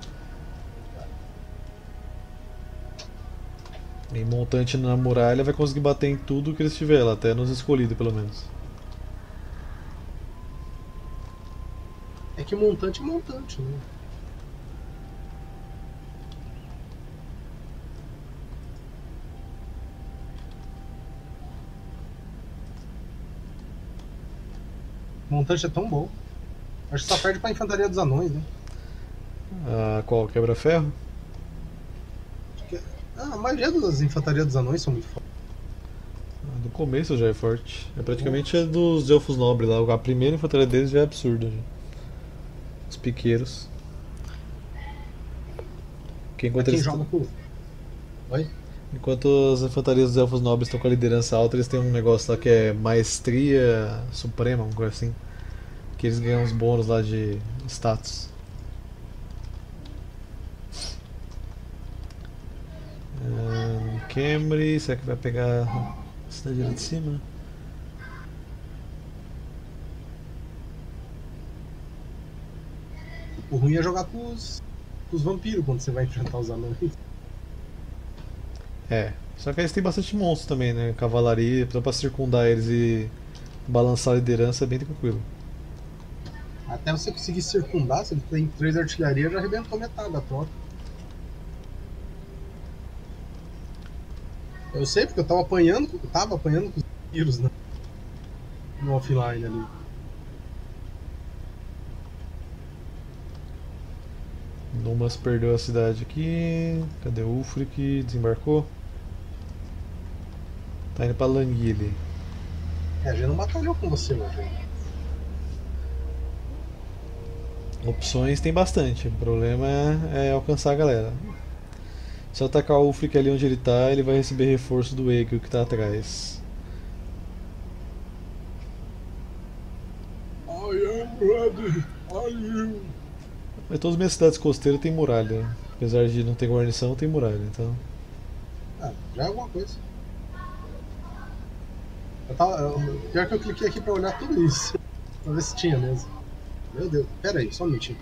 E montante na muralha vai conseguir bater em tudo que eles tiverem lá, até nos escolhidos pelo menos. É que montante é montante, né? montante é tão bom. Acho que só perde pra infantaria dos anões, né? Ah, qual? Quebra-ferro? Ah, a maioria das infantarias dos anões são muito fortes. Ah, no começo já é forte. É praticamente a dos elfos nobres lá. A primeira infantaria deles já é absurda. Já. Os piqueiros. Quem eles... joga com... Oi? Enquanto as infantarias dos elfos nobres estão com a liderança alta, eles têm um negócio lá que é maestria suprema, uma coisa assim. Que eles ganham uns bônus lá de status. Um, Camry, será que vai pegar a cidade ali de cima? O ruim é jogar com os, com os vampiros quando você vai enfrentar os anões. É, só que eles têm bastante monstros também, né? Cavalaria, só pra circundar eles e balançar a liderança é bem tranquilo. Até você conseguir circundar, se ele tem três artilharias, já arrebentou metade da tropa. Eu sei porque eu tava apanhando, eu tava apanhando com os vampiros, né? No offline ali. Numas perdeu a cidade aqui. Cadê o Ulfric? Desembarcou. Tá indo pra Languile. É, a gente não batalhou com você hoje. Opções tem bastante, o problema é, é alcançar a galera. Se eu atacar o Ulfric ali onde ele tá, ele vai receber reforço do Egil que tá atrás. I am ready, I am. Mas todas as minhas cidades costeiras tem muralha. Apesar de não ter guarnição, tem muralha, então. Ah, já é alguma coisa. Eu tava, eu, pior que eu cliquei aqui pra olhar tudo isso. Pra ver se tinha mesmo. Meu Deus, pera aí, só um minutinho.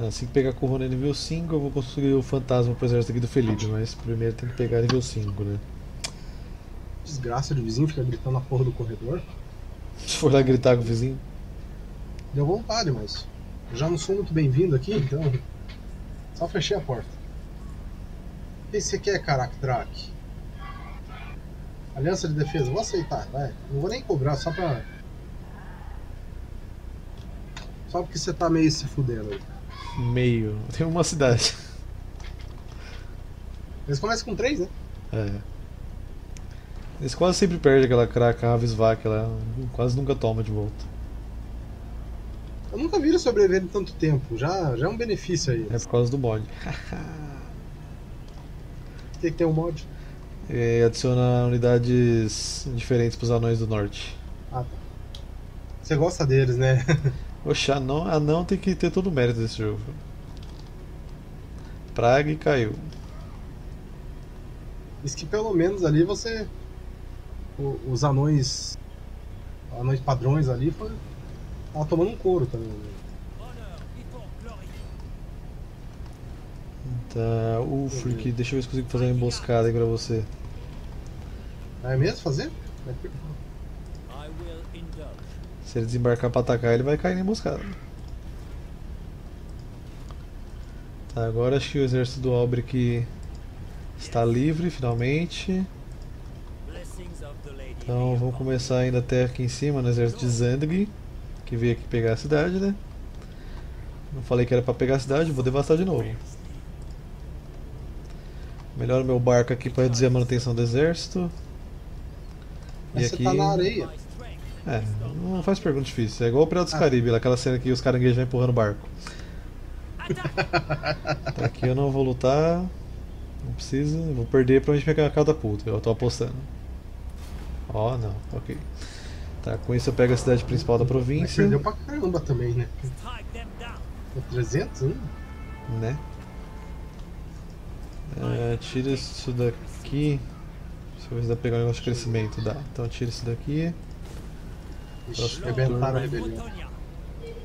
Assim que pegar Corona nível cinco, eu vou construir o fantasma pro exército aqui do Felipe, mas primeiro tem que pegar nível cinco, né? Desgraça de vizinho ficar gritando na porra do corredor. Se for lá gritar com o vizinho. Deu vontade, mas eu já não sou muito bem-vindo aqui, então só fechei a porta. O que você quer, Karak Track? Aliança de defesa, vou aceitar, vai. Não vou nem cobrar, só pra... Só porque você tá meio se fudendo aí. Meio. Tem uma cidade. Eles começam com três, né? É. Eles quase sempre perdem aquela Kraka, Avisvac, ela quase nunca toma de volta. Eu nunca vi ele sobreviver em tanto tempo, já, já é um benefício aí. É por causa do mod. O que, que tem o um mod? E adiciona unidades diferentes pros anões do norte. Ah, tá. Você gosta deles, né? Oxa, anão, anão tem que ter todo o mérito desse jogo. Praga e caiu. Isso que pelo menos ali você... O, os anões... Anões padrões ali foi... Tava tomando um couro também. Tá, Ulfric, uhum. Deixa eu ver se consigo fazer uma emboscada aí pra você. É mesmo fazer? É. Se ele desembarcar pra atacar, ele vai cair na emboscada. Tá, agora acho que o exército do Alberic está livre, finalmente. Então vamos começar ainda até aqui em cima, no exército de Zang, que veio aqui pegar a cidade, né? Não falei que era pra pegar a cidade, vou devastar de novo. Melhoro meu barco aqui pra reduzir a manutenção do exército. E aqui... tá na areia. É, não faz pergunta difícil, é igual o Pirata dos ah. Caribe, aquela cena que os caranguejos vão empurrando o barco. Tá aqui, eu não vou lutar, não precisa, vou perder pra onde pegar a catapulta, eu tô apostando. Ó, oh, não, ok. Tá, com isso eu pego a cidade principal da província. Mas perdeu pra caramba também, né? É trezentos, hein? Né? É, tira isso daqui, deixa eu ver se dá pra pegar um negócio de crescimento, dá. Então tira isso daqui. Rebentaram a rebelião.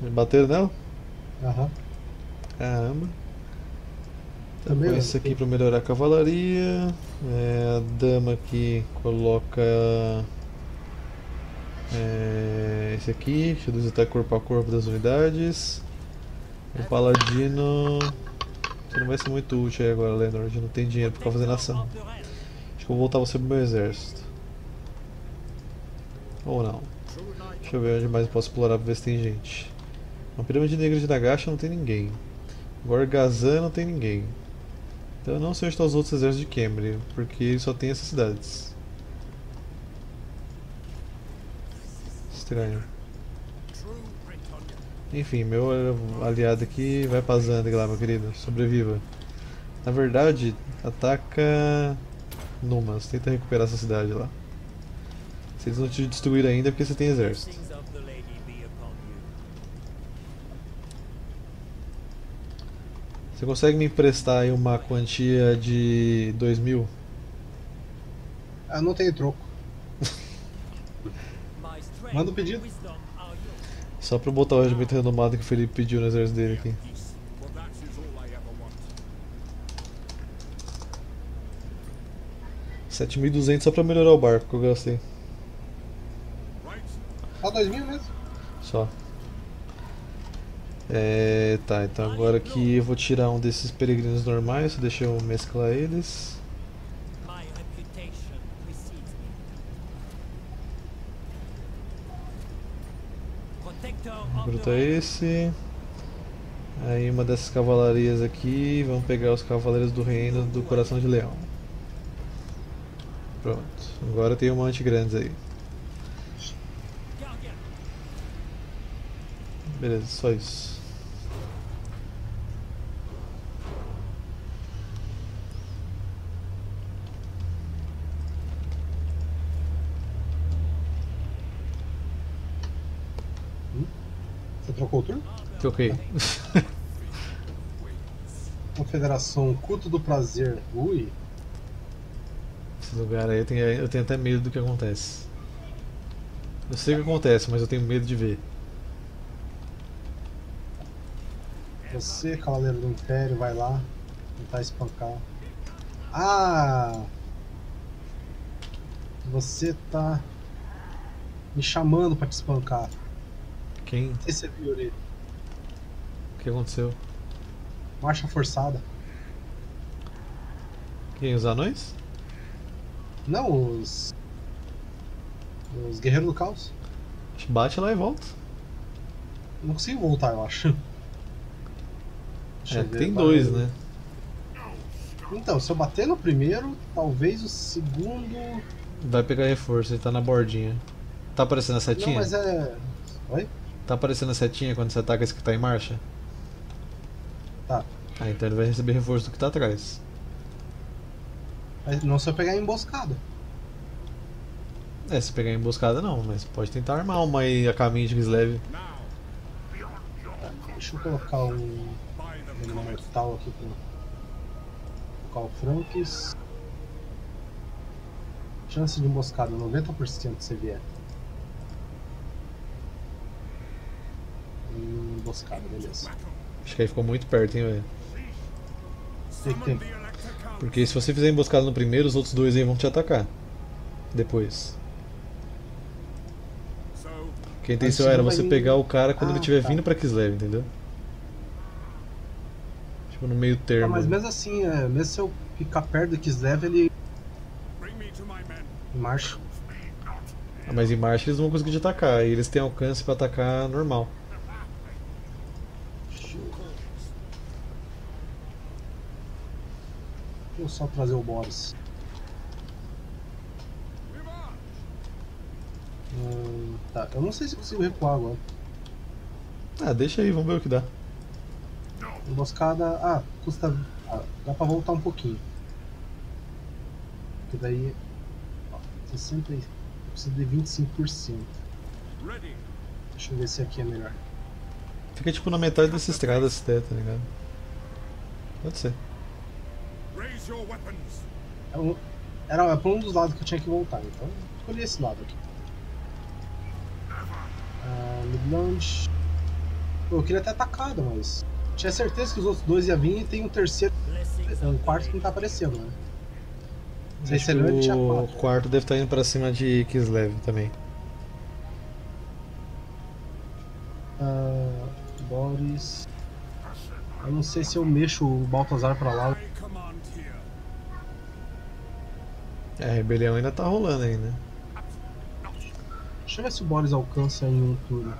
Me bateram nela? Aham. Caramba. Também isso aqui para melhorar a cavalaria. É, a dama aqui coloca. É, esse aqui, reduz até corpo a corpo das unidades. O paladino Você não vai ser muito útil aí agora, Leonor. Não tem dinheiro pra fazer nação. Acho que eu vou voltar você pro meu exército. Ou não. Deixa eu ver onde mais eu posso explorar pra ver se tem gente. Na Pirâmide Negra de Nagash não tem ninguém. Gorgazan não tem ninguém. Então eu não sei onde estão os outros exércitos de Khemri, porque ele só tem essas cidades. Estranho. Enfim, meu aliado aqui vai pra Zandig lá, meu querido. Sobreviva. Na verdade, ataca Numas. Tenta recuperar essa cidade lá. Se eles não te destruíram ainda é porque você tem exército. Você consegue me emprestar aí uma quantia de dois mil? Eu não tenho troco. Manda um pedido. Só pra eu botar o regimento renomado que o Felipe pediu no exército dele aqui. sete mil e duzentos só pra melhorar o barco que eu gastei. Só dois mil mesmo? Só. É, tá, então agora aqui eu vou tirar um desses peregrinos normais, só deixa eu mesclar eles. Bruta esse. Aí uma dessas cavalarias aqui, vamos pegar os Cavaleiros do Reino do Coração de Leão. Pronto, agora tem um monte grande aí. Beleza, só isso. Você trocou o turno? Troquei. Confederação Culto do Prazer. Ui. Esse lugar aí eu tenho, eu tenho até medo do que acontece. Eu sei o que acontece, mas eu tenho medo de ver. Você, Cavaleiro do Império, vai lá tentar espancar. Ah! Você tá me chamando pra te espancar. Quem? Não sei se você viu ali. O que aconteceu? Marcha forçada. Quem? Os anões? Não, os. Os Guerreiros do Caos. Bate lá e volta. Não consigo voltar, eu acho. É, tem dois, né? Então, se eu bater no primeiro, talvez o segundo... Vai pegar reforço, ele tá na bordinha. Tá aparecendo a setinha? Não, mas é... Oi? Tá aparecendo a setinha quando você ataca esse que tá em marcha? Tá. Ah, então ele vai receber reforço do que tá atrás. Mas não se eu pegar emboscada. É, se pegar emboscada não, mas pode tentar armar uma aí a caminho de Kislev. Tá, deixa eu colocar um... Tem um mortal aqui pro Karl Franks. Chance de emboscada noventa por cento se vier. Emboscada, beleza. Acho que aí ficou muito perto, hein, velho. Tem que ter. Porque se você fizer emboscada no primeiro, os outros dois aí vão te atacar. Depois. Porque a intenção era você pegar o cara quando ah, ele estiver tá. vindo pra Kislev, entendeu? No meio termo. Ah, mas mesmo assim, é, mesmo se eu ficar perto do Kislev, ele... Em marcha. Ah, mas em marcha eles não vão conseguir te atacar, e eles têm alcance pra atacar normal. Deixa eu só trazer o Boris. Hum, tá, eu não sei se consigo recuar agora. Ah, deixa aí, vamos ver o que dá. Emboscada, ah, custa, ah, dá pra voltar um pouquinho. Porque daí, ó, sessenta, eu preciso de vinte e cinco por cento. Deixa eu ver se aqui é melhor. Fica tipo na metade dessa estrada esse teto, tá ligado? Pode ser. Era, era pra um dos lados que eu tinha que voltar, então escolhi esse lado aqui. Ah, Midland. Pô, eu queria ter atacado, mas... Tinha certeza que os outros dois iam vir e tem um terceiro. Um quarto que não tá aparecendo, né? Acho que o tinha quatro, quarto né? deve estar indo pra cima de Kislev também. Uh, Boris. Eu não sei se eu mexo o Baltazar pra lá. É, a rebelião ainda tá rolando aí, né? Deixa eu ver se o Boris alcança em um turno.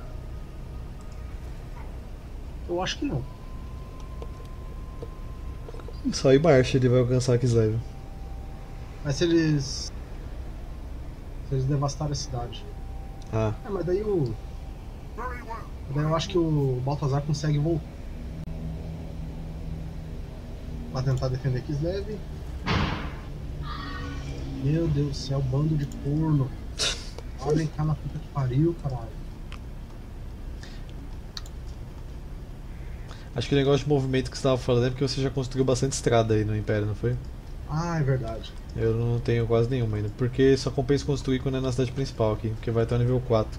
Eu acho que não. Só em marcha ele vai alcançar a Kislev. Mas se eles... Se eles devastaram a cidade. Ah. É, mas daí o... Daí eu acho que o Baltazar consegue voltar. Vai tentar defender Kislev. Meu Deus do céu, bando de corno. Olha cá na puta que pariu, caralho. Acho que o negócio de movimento que você estava falando é porque você já construiu bastante estrada aí no Império, não foi? Ah, é verdade. Eu não tenho quase nenhuma ainda, porque só compensa construir quando é na cidade principal aqui, porque vai até o nível quatro.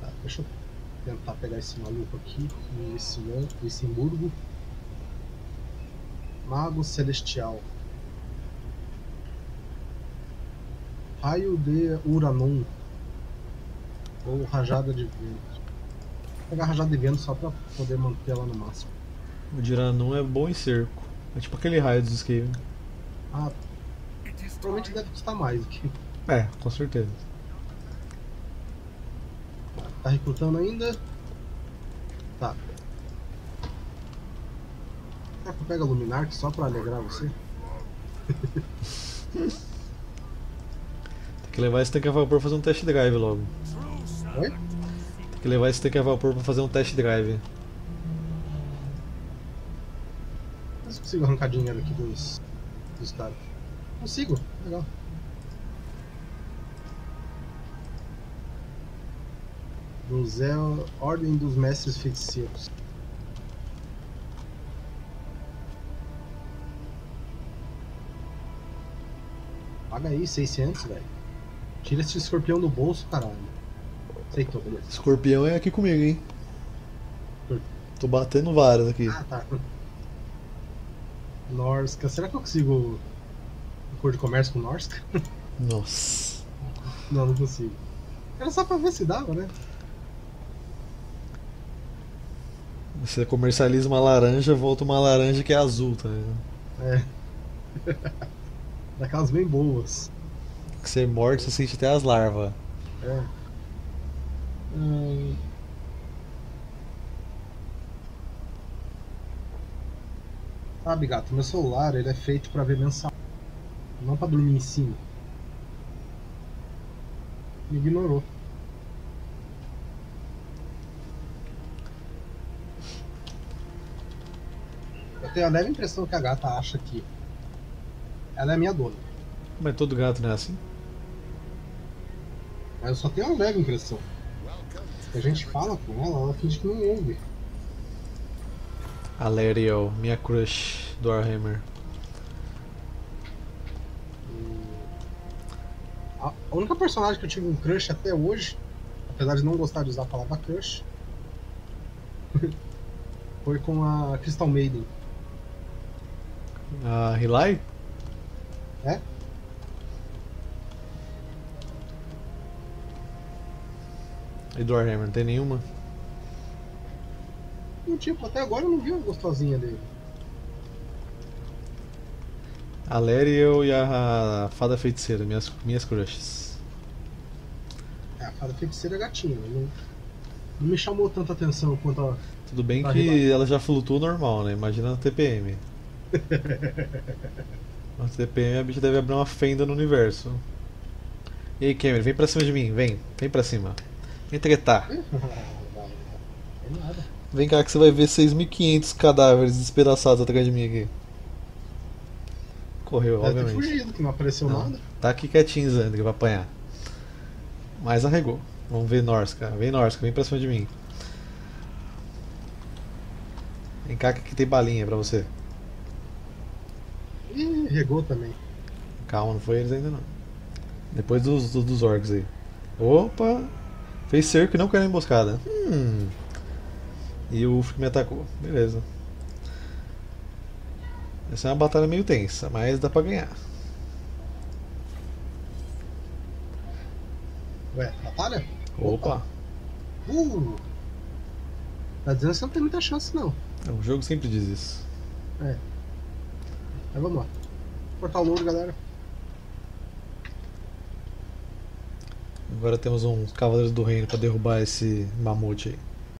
Tá, deixa eu tentar pegar esse maluco aqui, esse, esse burgo. Mago Celestial. Raio de Uranon. Ou Rajada de Vento. Vou pegar Rajada de Vento só pra poder manter ela no máximo. O de Uranon é bom em cerco. É tipo aquele raio dos esquive. Ah, provavelmente deve custar mais aqui. É, com certeza. Tá recrutando ainda? Tá. Será que eu pego a Luminark só pra alegrar você? Tem que levar esse tanque a vapor pra fazer um test drive logo. Oi? Tem que levar esse tanque a vapor pra fazer um test drive. Mas eu consigo arrancar dinheiro aqui dos... dos dados. Consigo, legal. Dos é... Ordem dos Mestres Feiticeiros. Paga aí, seiscentos, velho. Tira esse escorpião do bolso, caralho. Aceitou, beleza. Escorpião é aqui comigo, hein? Por... Tô batendo várias aqui. Ah, tá. Norska. Será que eu consigo acordo de comércio com Norska? Nossa. Não, não consigo. Era só pra ver se dava, né? Você comercializa uma laranja, volta uma laranja que é azul, tá ligado? É. Daquelas bem boas. Que você morte, você sente até as larvas. É. Hum... Sabe, gato, meu celular ele é feito pra ver mensagem, não pra dormir em cima. Me ignorou. Eu tenho a leve impressão que a gata acha que ela é minha dona. Mas todo gato não é assim? Mas eu só tenho uma leve impressão. Se a gente fala com ela, ela finge que não ouve. Aleriel, minha crush do Warhammer. A única personagem que eu tive um crush até hoje, apesar de não gostar de usar a palavra crush, foi com a Crystal Maiden. A Hilai? É? E do Warhammer, não tem nenhuma? Não, tipo, até agora eu não vi uma gostosinha dele. A Leriel e a Fada Feiticeira, minhas, minhas crushes. É, a Fada Feiticeira é gatinha, não, não me chamou tanta atenção quanto a... Tudo bem que rival. Ela já flutuou normal, né? Imagina no T P M. No T P M a bicha deve abrir uma fenda no universo. E aí, Cameron, vem pra cima de mim, vem, vem pra cima. Vem tretar. Vem cá que você vai ver seis mil e quinhentos cadáveres despedaçados atrás de mim aqui. Correu, deve obviamente. Deve ter fugido, que não apareceu não, nada. Tá aqui quietinho, Zandri, vai apanhar. Mas arregou. Vamos ver Norska, vem Norska, vem pra cima de mim. Vem cá que aqui tem balinha pra você. Ih, regou também. Calma, não foi eles ainda não. Depois dos, dos, dos orcs aí. Opa! Fez cerco e não caiu na emboscada. Hum. E o Ulfric me atacou. Beleza. Essa é uma batalha meio tensa, mas dá pra ganhar. Ué, batalha? Opa! Opa. Uh! Tá dizendo que você não tem muita chance, não. É, o jogo sempre diz isso. É. Mas vamos lá. Cortar o louro, galera. Agora temos uns Cavaleiros do Reino pra derrubar esse mamute aí.